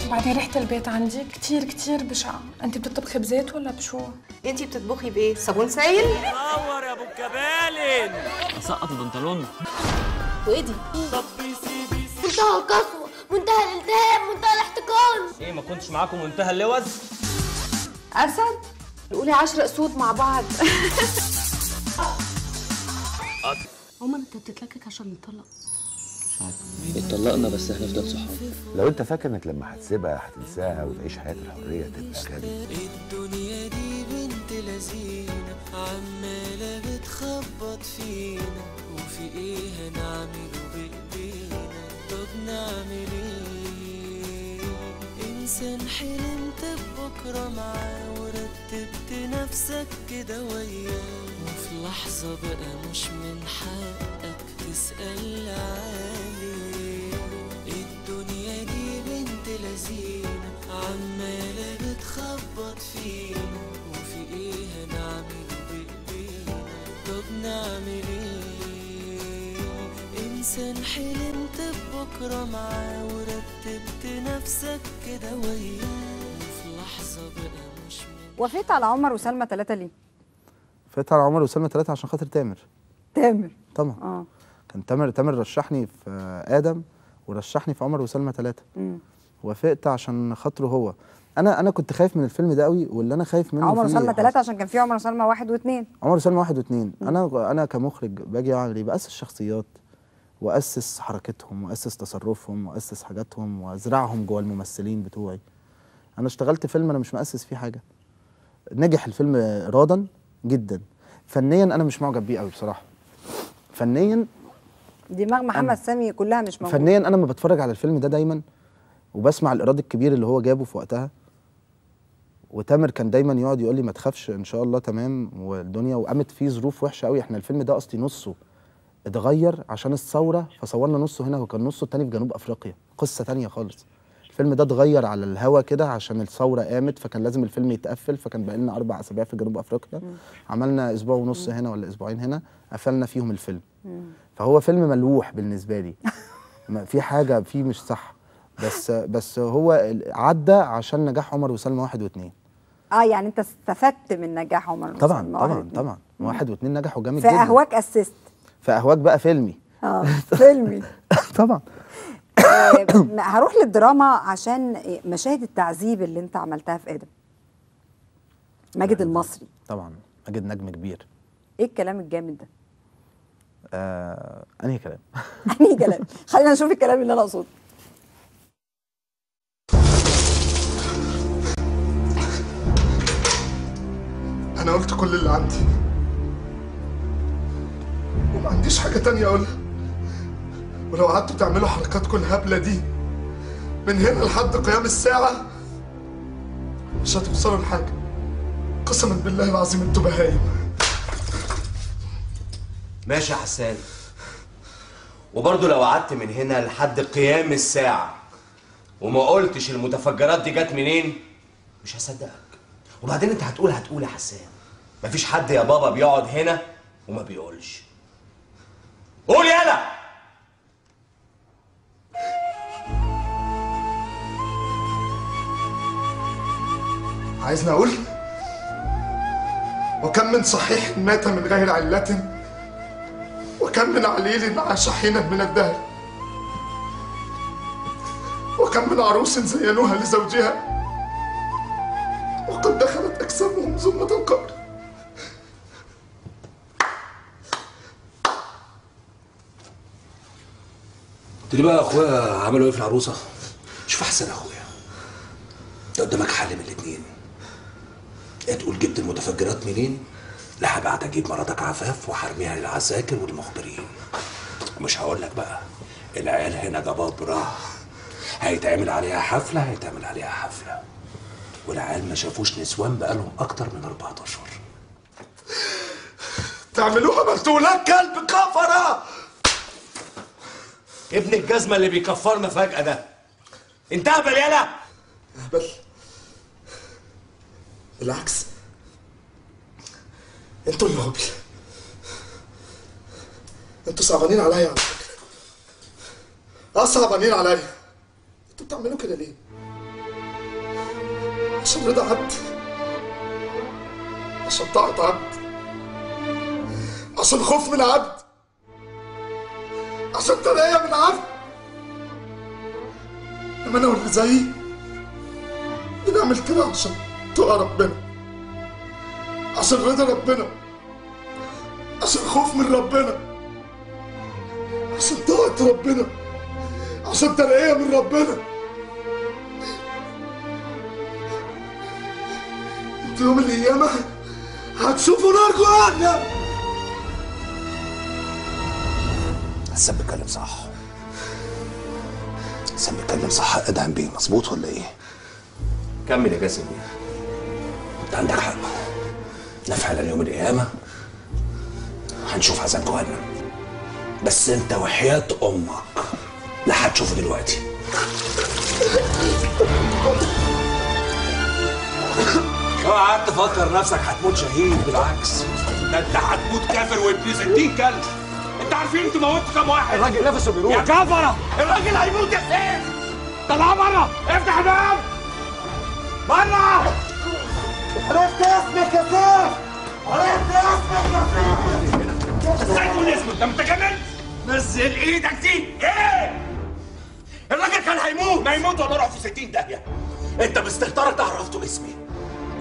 وبعدين ريحه البيت عندي كتير كتير بشعه. انت بتطبخي بزيت ولا بشو؟ انت بتطبخي بايه؟ صابون سايل؟ نور يا ابو الجبالين. سقط البنطلون. وايه دي؟ منتهى القسوه، منتهى الالتهاب، منتهى الاحتقان. ايه ما كنتش معاكم منتهى اللوز؟ اسد؟ قولي عشر اسود مع بعض. عمر انت بتتلكك عشان نطلق؟ مش عارف. اتطلقنا بس احنا نفضل صحاب. لو انت فاكر انك لما هتسيبها هتنساها وتعيش حياه الحريه تبقى غبي. الدنيا دي بنت لذينه عماله بتخبط فينا وفي ايه هنعمله بايدينا؟ طب نعمل ايه؟ انسان حلمت ببكره معاه ورتبت نفسك كده وياه وفي لحظة بقى مش من حقك تسأل عليه. الدنيا دي بنت لذينة عمالة بتخبط فينا وفي ايه هنعمل بإيدينا؟ طب نعمل ايه؟ انسان حلمت ببكرة معاه ورتبت نفسك كده وياه وفي لحظة بقى مش من. وافقت على عمر وسلمى ثلاثة ليه؟ فاتت على عمر وسلمى ثلاثة عشان خاطر تامر. تامر؟ طبعا. اه كان تامر تامر رشحني في آدم ورشحني في عمر وسلمى ثلاثة. امم وافقت عشان خاطره هو. أنا أنا كنت خايف من الفيلم ده قوي واللي أنا خايف منه عمر وسلمى ثلاثة عشان كان في عمر وسلمى واحد واثنين. عمر وسلمى واحد واثنين، أنا أنا كمخرج باجي أعمل إيه؟ بأسس شخصيات وأسس حركتهم وأسس تصرفهم وأسس حاجاتهم وأزرعهم جوه الممثلين بتوعي. أنا اشتغلت فيلم أنا مش مأسس فيه حاجة. نجح الفيلم إيراداً جدا. فنيا انا مش معجب بيه قوي بصراحه. فنيا دماغ محمد سامي كلها مش موجوده. فنيا انا ما بتفرج على الفيلم ده دايما وبسمع الايراد الكبير اللي هو جابه في وقتها. وتامر كان دايما يقعد يقول لي ما تخافش ان شاء الله تمام والدنيا، وقامت فيه ظروف وحشه قوي. احنا الفيلم ده اصلي نصه اتغير عشان الثوره فصورنا نصه هنا وكان نصه الثاني في جنوب افريقيا، قصه ثانيه خالص. الفيلم ده اتغير على الهوا كده عشان الثوره قامت فكان لازم الفيلم يتقفل، فكان بقى لنا اربع اسابيع في جنوب افريقيا. مم. عملنا اسبوع ونص مم. هنا ولا اسبوعين هنا قفلنا فيهم الفيلم. مم. فهو فيلم ملوح بالنسبه لي. في حاجه فيه مش صح بس بس هو عدى عشان نجاح عمر وسلمى واحد واثنين. اه يعني انت استفدت من نجاح عمر وسلمى طبعا وسلمى طبعا واحد طبعا مم. واحد واثنين نجحوا جامد جدا. فاهواك اسست. فاهواك بقى فيلمي. اه فيلمي. طبعا. هروح للدراما عشان مشاهد التعذيب اللي انت عملتها في ادم. ماجد المصري طبعا. ماجد نجم كبير. ايه الكلام الجامد ده؟ آه... انهي كلام؟ انهي كلام؟ خلينا نشوف الكلام اللي انا اقصده. انا قلت كل اللي عندي وما عنديش حاجه تانية اقولها، ولو قعدتوا تعملوا حركاتكم الهبله دي من هنا لحد قيام الساعه مش هتوصلوا لحاجه. قسما بالله العظيم انتوا بهايم. ماشي يا حسان، وبرضه لو قعدت من هنا لحد قيام الساعه وما قلتش المتفجرات دي جت منين مش هصدقك. وبعدين انت هتقول هتقول يا حسان، مفيش حد يا بابا بيقعد هنا وما بيقولش. قول يلا. عايزني اقول وكم من صحيح مات من غير علة وكم من عليل عاش حينا من الدهر وكم من عروس زينوها لزوجها وقد دخلت اجسامهم ظلمة القبر. قلت لي بقى اخويا عملوا ايه في العروسه؟ شوف احسن اخويا، ده قدامك حل من الاثنين، يا تقول جبت المتفجرات منين لا هبعت اجيب مراتك عفاف وحرميها للعساكر والمخبرين. مش هقول لك بقى العيال هنا جبابره، هيتعمل عليها حفله هيتعمل عليها حفله. والعيال ما شافوش نسوان بقالهم اكتر من أربعة أشهر. تعملوها عملتوا لك كلب كفره. ابن الجزمه اللي بيكفرنا فجاه ده انت اهبل يالا. اهبل؟ بالعكس انتوا اللي هبل، انتوا صعبانين عليا على فكره. اه صعبانين عليا. انتوا بتعملوا كده ليه؟ عشان رضا عبد، عشان طاعة عبد، عشان خوف من عبد، عشان ترقية من عبد. لما انا واللي زيي بنعمل كده عشان تقى ربنا، عشان رضا ربنا، عشان خوف من ربنا، عشان طاعة ربنا، عشان ترقية من ربنا. في يوم من الايام هتشوفوا ناركم اهدى. السام بيتكلم صح. السام بيتكلم صح. ادهم بيه مظبوط ولا ايه؟ كمل يا جاسم. انت عندك حق. نفعل يوم القيامه هنشوف عذاب جهنم. بس انت وحياه امك لا هتشوفه دلوقتي. اوعى قعدت تفكر نفسك هتموت شهيد، بالعكس ده انت هتموت كافر وابليس ستين كلب. انت عارفين انتوا موتوا كام واحد؟ الراجل نفسه بيروح يا كفره. الراجل هيموت يا سيف. طلعه بره، افتح الباب بره. عرفت اسمك يا سيف، عرفت اسمك يا سيف. ازاي تقول اسمه؟ انت متجنن؟ نزل ايدك دي. ايه؟ الراجل كان هيموت. ما يموت ولا روح في ستين داهيه. انت باستهتارك عرفتوا اسمي.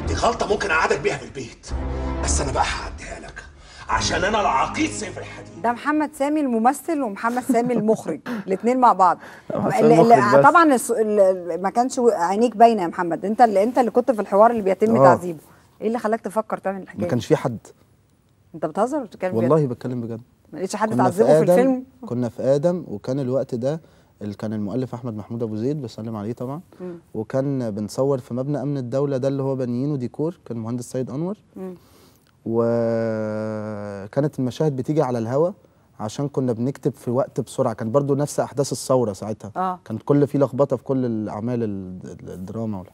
دي غلطة ممكن أقعدك بيها في البيت، بس أنا بقى هعديها لك عشان أنا العقيد سيف الحديد. ده محمد سامي الممثل ومحمد سامي المخرج، الاتنين مع بعض. طبعا ما كانش عينيك باينة يا محمد، أنت اللي أنت اللي كنت في الحوار اللي بيتم تعذيبه. إيه اللي خلاك تفكر تعمل الحكاية؟ ما كانش في حد. أنت بتهزر ولا بتتكلم بجد؟ والله بتكلم بجد. ما لقيتش حد تعذبه في الفيلم؟ كنا في آدم، وكان الوقت ده اللي كان المؤلف أحمد محمود أبو زيد بيسلم عليه طبعا، م. وكان بنصور في مبنى أمن الدولة ده اللي هو بنيينه ديكور، كان المهندس سيد انور. م. وكانت المشاهد بتيجي على الهوا عشان كنا بنكتب في وقت بسرعة. كان برضو نفس أحداث الثورة ساعتها. آه. كان كل في لخبطة في كل الأعمال الدراما ولا.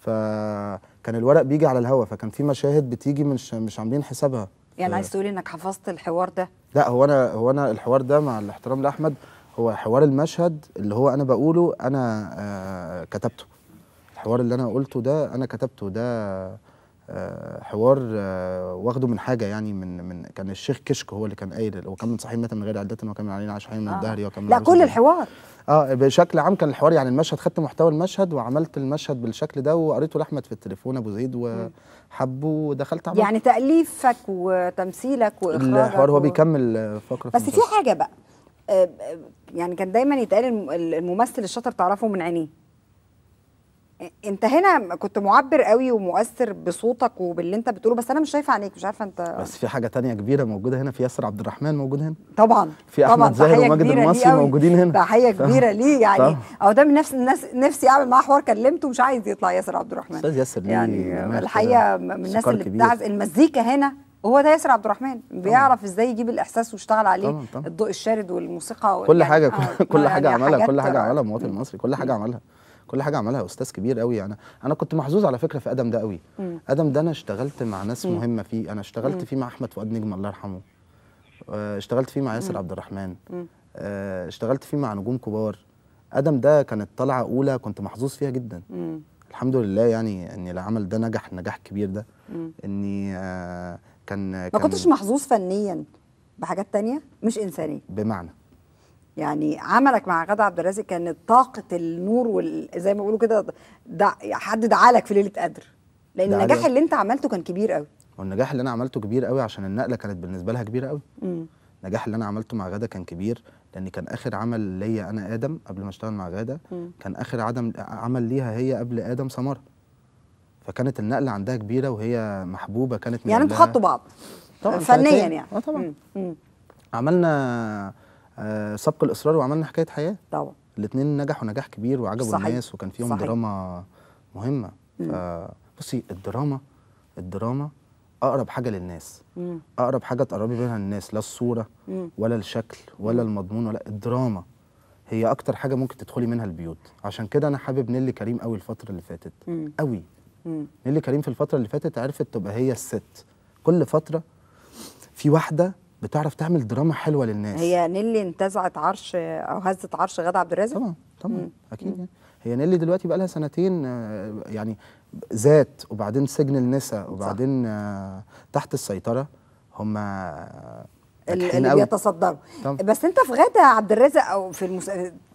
فكان الورق بيجي على الهوا، فكان في مشاهد بتيجي مش مش عاملين حسابها. يعني عايز تقولي إنك حفظت الحوار ده؟ لا، هو أنا هو أنا الحوار ده مع الاحترام لأحمد، هو حوار المشهد اللي هو انا بقوله انا آه كتبته. الحوار اللي انا قلته ده انا كتبته ده آه حوار آه واخده من حاجه يعني من من كان الشيخ كشك هو اللي كان قايل. هو كان من صحيح مات من غير عدة وكان من علينا عاش حي من آه. الدهر. وكان لا كل الحوار اه بشكل عام كان الحوار يعني المشهد. خدت محتوى المشهد وعملت المشهد بالشكل ده وقريته لاحمد في التليفون ابو زيد وحبه ودخلت عملت. يعني تاليفك وتمثيلك واخراجك الحوار هو و... بيكمل فقره. بس في حاجه بقى يعني كان دايما يتقال الممثل الشاطر تعرفه من عينيه. انت هنا كنت معبر قوي ومؤثر بصوتك وباللي انت بتقوله، بس انا مش شايفه عينيك، مش عارفه انت. بس في حاجه تانية كبيره موجوده هنا، في ياسر عبد الرحمن موجود هنا طبعا، في احمد زاهر وماجد المصري موجودين هنا. تحيه كبيره ليه يعني. اهو ده من نفس الناس نفسي اعمل معاه حوار، كلمته مش عايز يطلع ياسر عبد الرحمن. استاذ ياسر يعني الحقيقه من الناس اللي بتعزف المزيكا هنا هو ده ياسر عبد الرحمن. بيعرف ازاي يجيب الاحساس ويشتغل عليه. طبعًا طبعًا. الضوء الشارد والموسيقى وال... كل يعني حاجه آه كل حاجه يعني عملها كل حاجه عملها المواطن المصري كل حاجه عملها كل حاجه عملها استاذ كبير قوي. يعني انا كنت محظوظ على فكره في ادم ده قوي. مم. ادم ده انا اشتغلت مع ناس مم. مهمه فيه. انا اشتغلت مم. فيه مع احمد فؤاد نجم الله يرحمه، اشتغلت فيه مع ياسر عبد الرحمن، اشتغلت فيه مع نجوم كبار. ادم ده كانت طلعه اولى كنت محظوظ فيها جدا. مم. الحمد لله يعني ان العمل ده نجح نجاح كبير ده. مم. اني آه كان ما كنتش محظوظ فنيا بحاجات تانية مش انسانيه. بمعنى يعني عملك مع غادة عبد الرازق كانت طاقه النور وال... زي ما بيقولوا كده دع... حد دعالك في ليله قدر، لان النجاح اللي انت عملته كان كبير قوي. والنجاح اللي انا عملته كبير قوي عشان النقله كانت بالنسبه لها كبيره قوي. النجاح اللي انا عملته مع غادة كان كبير لان كان اخر عمل ليا انا ادم قبل ما اشتغل مع غادة. م. كان اخر عدم عمل ليها هي قبل ادم سمر، فكانت النقله عندها كبيره وهي محبوبه كانت. يعني انتوا خدتوا بعض طبعا فنيا يعني. اه طبعا. مم. عملنا آه سبق الاصرار وعملنا حكايه حياه. طبعا الاثنين نجحوا نجاح كبير وعجبوا الناس وكان فيهم صحيح. دراما مهمه. بصي الدراما الدراما اقرب حاجه للناس، مم. اقرب حاجه تقربي بينها الناس، لا الصوره مم. ولا الشكل ولا المضمون ولا الدراما، هي اكتر حاجه ممكن تدخلي منها البيوت. عشان كده انا حابب نيللي كريم قوي الفتره اللي فاتت قوي. نيللي كريم في الفتره اللي فاتت عرفت تبقى هي الست، كل فتره في واحده بتعرف تعمل دراما حلوه للناس. هي نيللي انتزعت عرش او هزت عرش غادة عبد الرازق طبعا طبعا مم. اكيد مم. هي نيللي دلوقتي بقى لها سنتين يعني ذات، وبعدين سجن النساء، وبعدين تحت السيطره هم اللي بيتصدروا. بس انت في غادة عبد الرازق او في المس...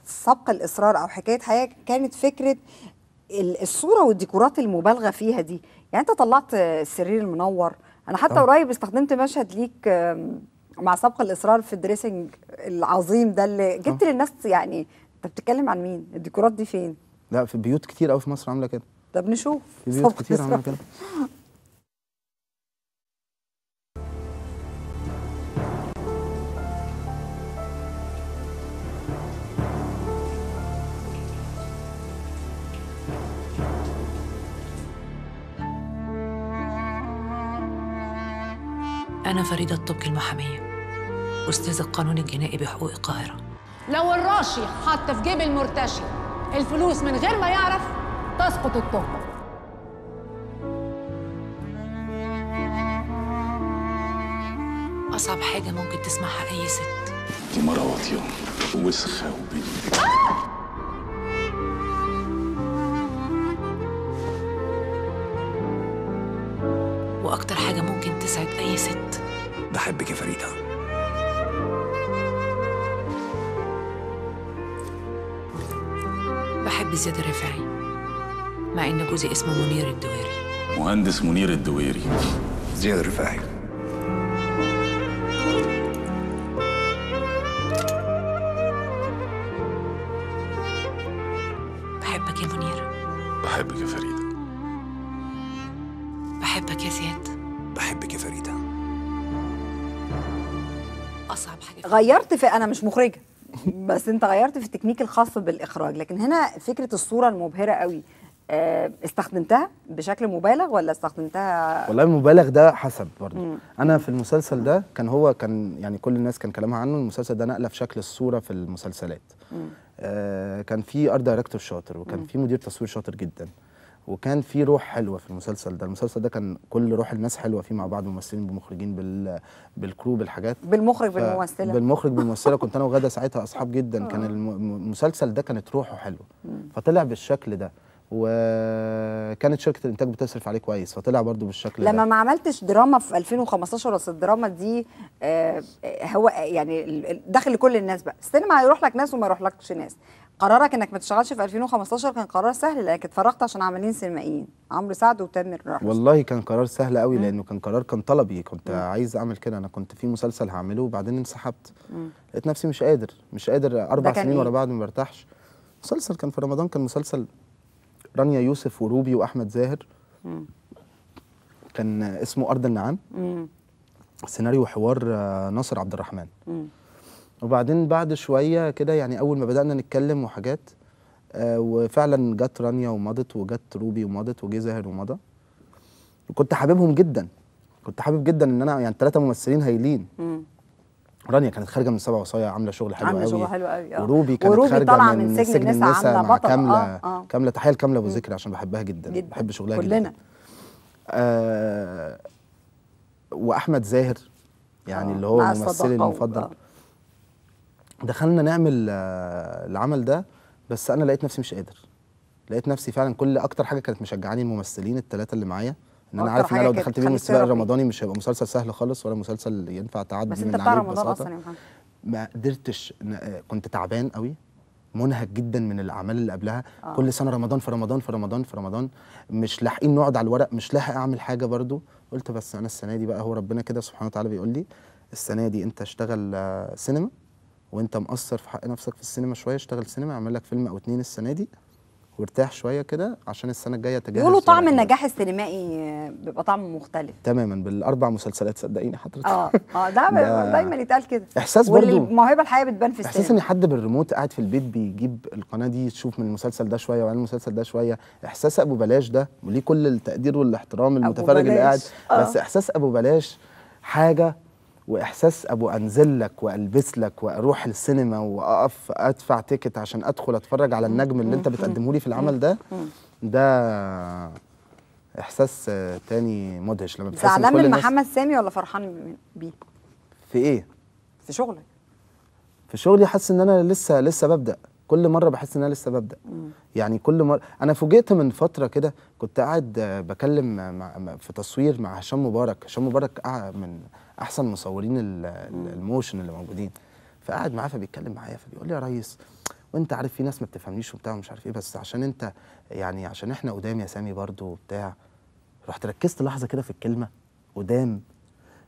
سبق الاصرار او حكايه حياه كانت فكره الصوره والديكورات المبالغه فيها دي، يعني انت طلعت السرير المنور، انا حتى قريب استخدمت مشهد ليك مع سبق الاصرار في الدريسنج العظيم ده اللي جبت أوه. للناس يعني انت بتتكلم عن مين؟ الديكورات دي فين؟ لا في بيوت كتير قوي في مصر عامله كده. طب نشوف في بيوت كتير عامله كده. أنا فريدة الطبك المحامية، أستاذ القانون الجنائي بحقوق القاهرة. لو الراشي حط في جيب المرتشي الفلوس من غير ما يعرف تسقط التهمة. أصعب حاجة ممكن تسمعها أي ست دي مرة واطية ووسخة وبيضة. آه! وأكتر حاجة ممكن تسعد أي ست بحبك يا فريدة. بحب زياد الرفاعي مع إن جوزي اسمه منير الدويري. مهندس منير الدويري زياد الرفاعي. بحبك يا منير. بحبك يا فريدة. بحبك يا زياد. بحبك يا فريدة. أصعب حاجة غيرت في، أنا مش مخرجة بس أنت غيرت في التكنيك الخاص بالإخراج، لكن هنا فكرة الصورة المبهرة قوي استخدمتها بشكل مبالغ ولا استخدمتها؟ والله مبالغ ده حسب برضه. أنا في المسلسل ده كان هو كان يعني كل الناس كان كلامها عنه، المسلسل ده نقلة في شكل الصورة في المسلسلات. آه كان في أرت دايركتور شاطر، وكان في مدير تصوير شاطر جدا، وكان في روح حلوه في المسلسل ده. المسلسل ده كان كل روح الناس حلوه فيه مع بعض، ممثلين بمخرجين بال بالكرو بالحاجات، بالمخرج بالممثله بالمخرج بالممثله كنت انا وغاده ساعتها اصحاب جدا. كان المسلسل ده كانت روحه حلوه فطلع بالشكل ده، وكانت شركه الانتاج بتصرف عليه كويس فطلع برضو بالشكل لما ده. لما ما عملتش دراما في ألفين وخمستاشر، بس الدراما دي آه هو يعني داخل لكل الناس بقى، السينما هيروح لك ناس وما يروحلكش ناس. قرارك انك ما تشتغلش في ألفين وخمستاشر كان قرار سهل لانك اتفرجت عشان عاملين سينمائيين عمرو سعد وتامر حسني؟ والله كان قرار سهل قوي لانه كان قرار كان طلبي، كنت مم. عايز اعمل كده. انا كنت في مسلسل هعمله وبعدين انسحبت، لقيت نفسي مش قادر مش قادر اربع سنين إيه؟ ورا بعض ما برتاحش. مسلسل كان في رمضان، كان مسلسل رانيا يوسف وروبي واحمد زاهر، مم. كان اسمه ارض النعام، سيناريو وحوار ناصر عبد الرحمن. مم. وبعدين بعد شويه كده يعني اول ما بدانا نتكلم وحاجات آه وفعلا جت رانيا ومضت، وجت روبي ومضت، وجي زاهر ومضى. وكنت حاببهم جدا، كنت حابب جدا ان انا يعني ثلاثه ممثلين هايلين. رانيا كانت خارجه من سبع وصايا عامله شغل حلو قوي، عامله شغل حلو قوي. وروبي كانت وروبي خارجه من, من سجن النساء مع كامله. آه آه. كامله تحيه لكامله ابو ذكري عشان بحبها جدا, جداً. بحب شغلها كلنا. جدا كلنا آه واحمد زاهر يعني آه. اللي هو ممثلي المفضل. آه. دخلنا نعمل العمل ده، بس انا لقيت نفسي مش قادر، لقيت نفسي فعلا كل اكتر حاجه كانت مشجعاني الممثلين الثلاثه اللي معايا، ان انا عارف ان لو دخلت بيهم السباق الرمضاني مش هيبقى مسلسل سهل خالص ولا مسلسل ينفع تعدي من العمل ببساطه. ما قدرتش، كنت تعبان قوي، منهك جدا من الاعمال اللي قبلها. آه. كل سنه رمضان في رمضان في رمضان في رمضان مش لاحقين نقعد على الورق، مش لاحق اعمل حاجه برضو. قلت بس انا السنه دي بقى هو ربنا كده سبحانه وتعالى بيقول لي السنه دي انت اشتغل سينما، وانت مقصر في حق نفسك في السينما شويه، اشتغل سينما، اعمل لك فيلم او اتنين السنه دي وارتاح شويه كده عشان السنه الجايه تجهز. يقولوا طعم النجاح السينمائي بيبقى طعم مختلف تماما بالاربع مسلسلات، صدقيني حضرتك. اه اه ده دايما يتقال كده، احساس برضه والموهبه الحقيقيه بتبان في السينما. احساس ان حد بالريموت قاعد في البيت بيجيب القناه دي تشوف من المسلسل ده شويه وعن المسلسل ده شويه، احساس ابو بلاش ده وليه كل التقدير والاحترام المتفرج اللي قاعد آه. بس احساس ابو بلاش حاجه، واحساس ابو انزل لك والبس لك واروح السينما واقف ادفع تيكت عشان ادخل اتفرج على النجم اللي انت بتقدمه لي في العمل ده، ده احساس تاني مدهش. لما بتحس زعلان من محمد سامي ولا فرحان بيه؟ في ايه؟ في شغلك. في شغلي حاسس ان انا لسه لسه ببدا، كل مره بحس ان انا لسه ببدا. مم. يعني كل مره انا فوجئت من فتره كده، كنت قاعد بكلم مع في تصوير مع هشام مبارك، هشام مبارك من احسن مصورين الموشن اللي موجودين، فقعد معاه فبيتكلم معايا فبيقول لي يا ريس وانت عارف في ناس ما بتفهمنيش وبتاع ومش عارف ايه، بس عشان انت يعني عشان احنا قدام يا سامي برضه وبتاع. رحت ركزت لحظه كده في الكلمه قدام،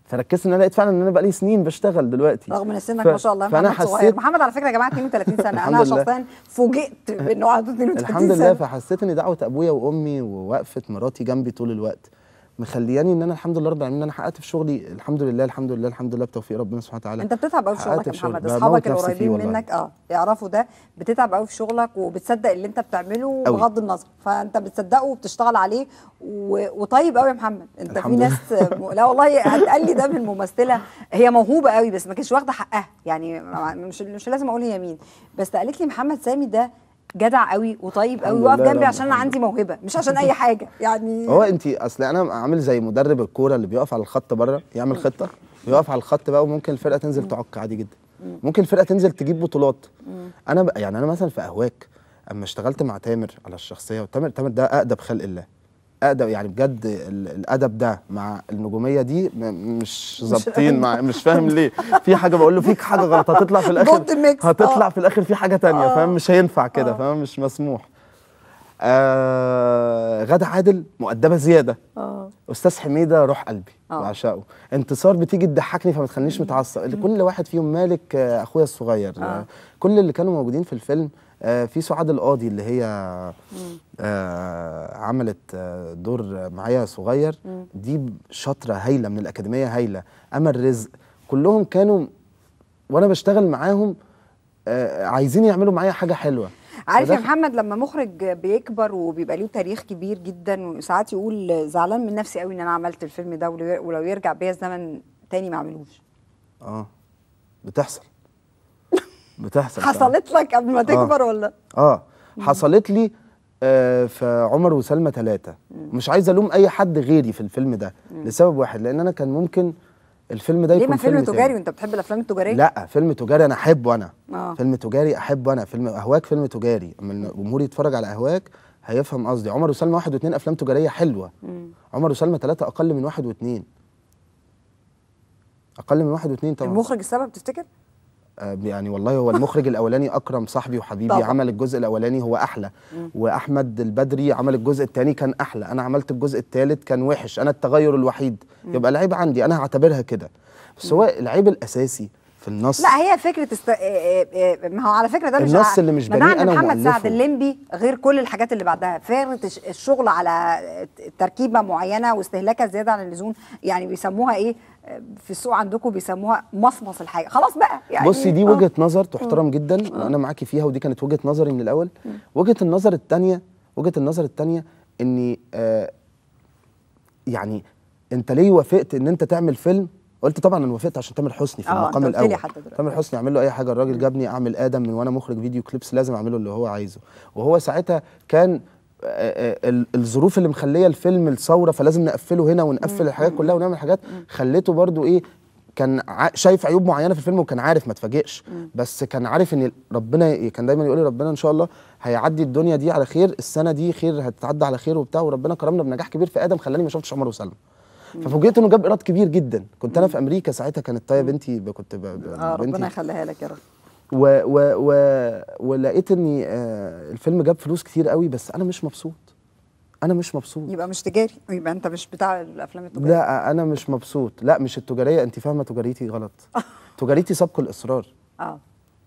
فركزت ان انا لقيت فعلا ان انا بقالي سنين بشتغل دلوقتي رغم ان سنك ف... ما شاء الله محمد صغير. محمد على فكره يا جماعه اتنين وتلاتين سنه انا شخصيا فوجئت بانه عنده اتنين وتلاتين سنه الحمد لله. فحسيت ان دعوه ابويا وامي ووقفه مراتي جنبي طول الوقت مخلياني ان انا الحمد لله رب العالمين ان انا حققت في شغلي الحمد لله الحمد لله الحمد لله بتوفيق ربنا سبحانه وتعالى. انت بتتعب قوي في شغلك يا محمد، اصحابك القريبين منك اه يعرفوا ده، بتتعب قوي في شغلك وبتصدق اللي انت بتعمله بغض النظر، فانت بتصدقه وبتشتغل عليه و... وطيب قوي يا محمد انت. في ناس لا والله هتقال لي ده من ممثله هي موهوبه قوي بس ما كانتش واخده حقها، يعني مش مش لازم اقول هي مين، بس قالت لي محمد سامي ده جدع قوي وطيب قوي واقف جنبي عشان انا عندي موهبه مش عشان اي حاجه يعني. هو انت اصل انا عامل زي مدرب الكوره اللي بيقف على الخط بره يعمل خطه ويقف على الخط بقى، وممكن الفرقه تنزل تعك عادي جدا، ممكن الفرقه تنزل تجيب بطولات. انا يعني انا مثلا في اهواك اما اشتغلت مع تامر على الشخصيه، وتامر تامر ده اقدب خلق الله، أقدم يعني بجد الادب ده مع النجوميه دي مش ظابطين مع مش فاهم ليه، في حاجه بقول له فيك حاجه غلط هتطلع في الاخر هتطلع في الاخر في حاجه ثانيه فاهم، مش هينفع كده فاهم، مش مسموح. آه غادة عادل مؤدبه زياده، اه استاذ حميده روح قلبي بعشقه، انتصار بتيجي تضحكني فما تخلينيش متعصب، كل واحد فيهم مالك اخويا الصغير آه. كل اللي كانوا موجودين في الفيلم. آه في سعاد القاضي اللي هي آه عملت آه دور معايا صغير، دي شاطره هايله من الاكاديميه هايله، أمل رزق، كلهم كانوا وانا بشتغل معاهم آه عايزين يعملوا معايا حاجه حلوه. عارف يا محمد لما مخرج بيكبر وبيبقى له تاريخ كبير جدا وساعات يقول زعلان من نفسي قوي ان انا عملت الفيلم ده ولو يرجع بيا الزمن تاني ما اعملوش. اه بتحصل بتحصل حصلت لك قبل ما تكبر آه. ولا؟ اه حصلت لي آه في عمر وسلمى ثلاثة، مش عايز الوم اي حد غيري في الفيلم ده مم. لسبب واحد، لان انا كان ممكن الفيلم ده يكون فيلم تجاري. ليه ما فيلم تجاري وانت بتحب الافلام التجاريه؟ لا فيلم تجاري انا احبه انا آه. فيلم تجاري احبه انا، فيلم اهواك فيلم تجاري، اما الجمهور يتفرج على اهواك هيفهم قصدي. عمر وسلمى واحد واثنين افلام تجاريه حلوه مم. عمر وسلمى ثلاثة اقل من واحد واثنين، اقل من واحد واثنين طبعا. المخرج السبب تفتكر؟ يعني والله هو المخرج الاولاني اكرم صاحبي وحبيبي طبعا. عمل الجزء الاولاني هو احلى مم. واحمد البدري عمل الجزء الثاني كان احلى، انا عملت الجزء الثالث كان وحش، انا التغير الوحيد مم. يبقى العيب عندي انا هعتبرها كده، بس هو العيب الاساسي في النص. لا هي فكره است... ما هو على فكره ده مش النص اللي مش بني انا محمد سعد الليمبي غير كل الحاجات اللي بعدها، فكره الشغل على تركيبه معينه واستهلاكها زياده عن اللزوم، يعني بيسموها ايه في السوق عندكم بيسموها مصمص الحاجه، خلاص بقى يعني. بصي دي وجهه نظر تحترم جدا وانا معاكي فيها، ودي كانت وجهه نظري من الاول. وجهه النظر الثانيه وجهه النظر الثانيه اني آه يعني انت ليه وافقت ان انت تعمل فيلم؟ قلت طبعا انا وافقت عشان تامر حسني في المقام الاول، تامر حسني اعمل له اي حاجه، الراجل جابني اعمل ادم من وانا مخرج فيديو كليبس لازم اعمله اللي هو عايزه، وهو ساعتها كان الظروف اللي مخليه الفيلم الثوره فلازم نقفله هنا ونقفل الحاجات كلها ونعمل حاجات، خليته برضو ايه كان شايف عيوب معينه في الفيلم وكان عارف ما اتفاجئش، بس كان عارف ان ربنا كان دايما يقول لي ربنا ان شاء الله هيعدي الدنيا دي على خير، السنه دي خير هتتعدى على خير وبتاع، وربنا كرمنا بنجاح كبير في ادم خلاني ما شفتش عمر وسلمى. ففوجئت انه جاب ايراد كبير جدا، كنت انا في امريكا ساعتها كانت طايه بنتي كنت ب... ب... آه بنتي ربنا يخليها لك يا رب. و... و... و... ولقيت ان آه الفيلم جاب فلوس كتير قوي بس انا مش مبسوط. انا مش مبسوط. يبقى مش تجاري، يبقى انت مش بتاع الافلام التجاريه. لا انا مش مبسوط، لا مش التجاريه، انت فاهمه تجاريتي غلط. تجاريتي سبق الاصرار. اه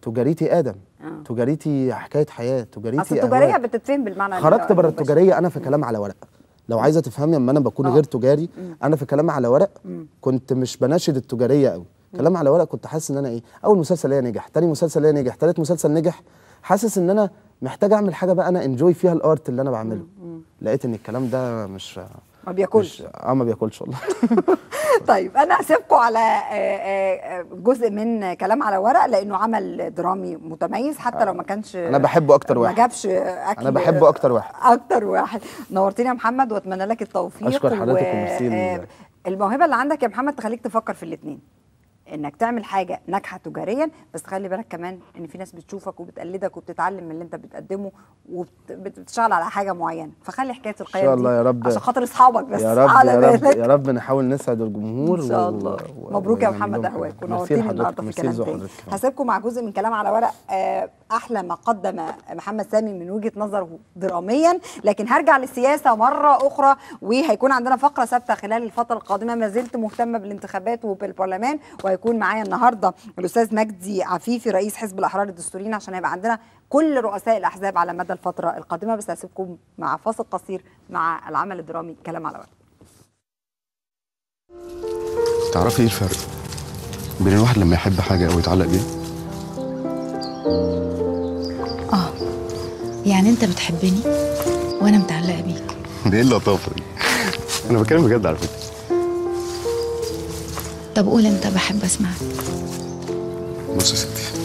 تجاريتي ادم آه. تجاريتي حكايه حياه، تجاريتي اصل التجاريه بتتفهم بالمعنى خرجت بره التجاريه. انا في كلام على ورق، لو عايزه تفهمني لما انا بكون أوه. غير تجاري مم. انا في كلام على ورق مم. كنت مش بناشد التجاريه قوي، كلام على ورق كنت حاسس ان انا ايه، اول مسلسل ليا نجح، تاني مسلسل ليا نجح، تالت مسلسل نجح، حاسس ان انا محتاج اعمل حاجه بقى انا انجوي فيها الارت اللي انا بعمله. مم. لقيت ان الكلام ده مش ما بياكلش. اه ما بياكلش والله. طيب انا هسيبكم على جزء من كلام على ورق لانه عمل درامي متميز حتى لو ما كانش، انا بحبه اكتر واحد، ما جابش اكل، انا بحبه اكتر واحد اكتر واحد نورتني يا محمد واتمنى لك التوفيق. اشكر حضرتك وميرسي. الموهبه اللي عندك يا محمد تخليك تفكر في الاثنين، انك تعمل حاجه ناجحه تجاريا بس خلي بالك كمان ان في ناس بتشوفك وبتقلدك وبتتعلم من اللي انت بتقدمه وبتشتغل على حاجه معينه، فخلي حكايه القيم ان شاء الله يا رب عشان خاطر اصحابك بس. يا رب على يا رب يا رب نحاول نسعد الجمهور ان شاء الله. و... مبروك يا محمد، اهواك ونورتني النهارده في كلام تاني. هسيبكم مع جزء من كلام على ورق، احلى ما قدم محمد سامي من وجهه نظره دراميا، لكن هرجع للسياسه مره اخرى وهيكون عندنا فقره ثابته خلال الفتره القادمه. ما زلت مهتمه بالانتخابات وبالبرلمان، وهيكون معايا النهارده الاستاذ مجدي عفيفي رئيس حزب الاحرار الدستوريين عشان هيبقى عندنا كل رؤساء الاحزاب على مدى الفتره القادمه. بس هسيبكم مع فاصل قصير مع العمل الدرامي كلام على ورق. تعرفي ايه الفرق بين الواحد لما يحب حاجه او يتعلق بيها؟ اه يعني انت بتحبني وانا متعلقه بيك. دي ايه اللطافه دي؟ انا بتكلم بجد على فكره. طب قول انت، بحب اسمعك. بص يا ستي،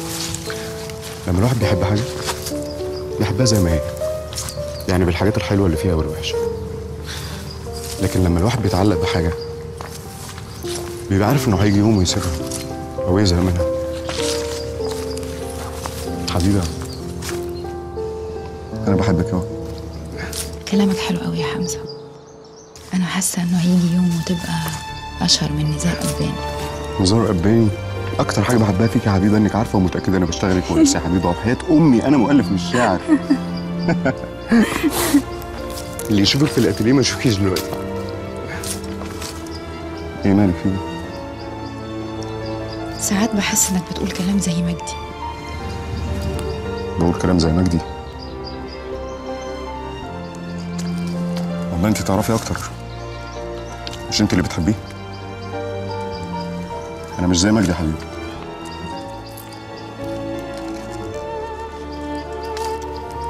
لما الواحد بيحب حاجه بيحبها زي ما هي، يعني بالحاجات الحلوه اللي فيها والوحشه. لكن لما الواحد بيتعلق بحاجه بيبقى عارف انه هيجي يوم ويسيبها او يزهق منها. حبيبي انا بحبك اهو. كلامك حلو قوي يا حمزه، انا حاسه انه هيجي يوم وتبقى أشهر من نزار قباني. نزار قباني أكتر حاجة بحبها فيك يا حبيبة إنك عارفة ومتأكدة أنا بشتغل كويس يا حبيبة، وبحياة أمي أنا مؤلف مش شاعر. اللي يشوفك في الأتيليه ما يشوفكيش دلوقتي. إيه مالك فيه؟ ساعات بحس إنك بتقول كلام زي مجدي. بقول كلام زي مجدي؟ والله أنت تعرفي أكتر. مش انت اللي بتحبيه؟ انا مش زي مجدي يا حبيبي.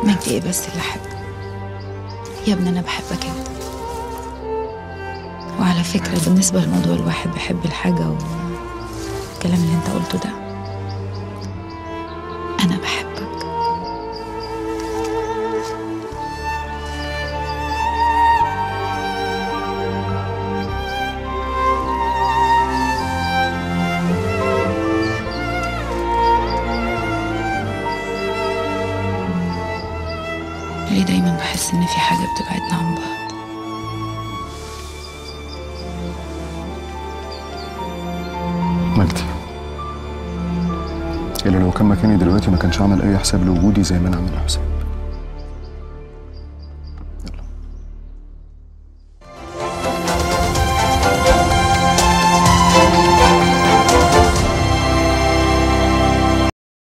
مجدي ايه بس اللي احبه يا ابني؟ انا بحبك انت. وعلى فكره بالنسبه لموضوع الواحد بيحب الحاجه والكلام اللي انت قلته ده، انا بحبك. إن في حاجة بتبعدنا عن بعض. مجدي اللي لو كان مكاني دلوقتي ما كانش عمل أي حساب لوجودي زي ما أنا عامل حساب.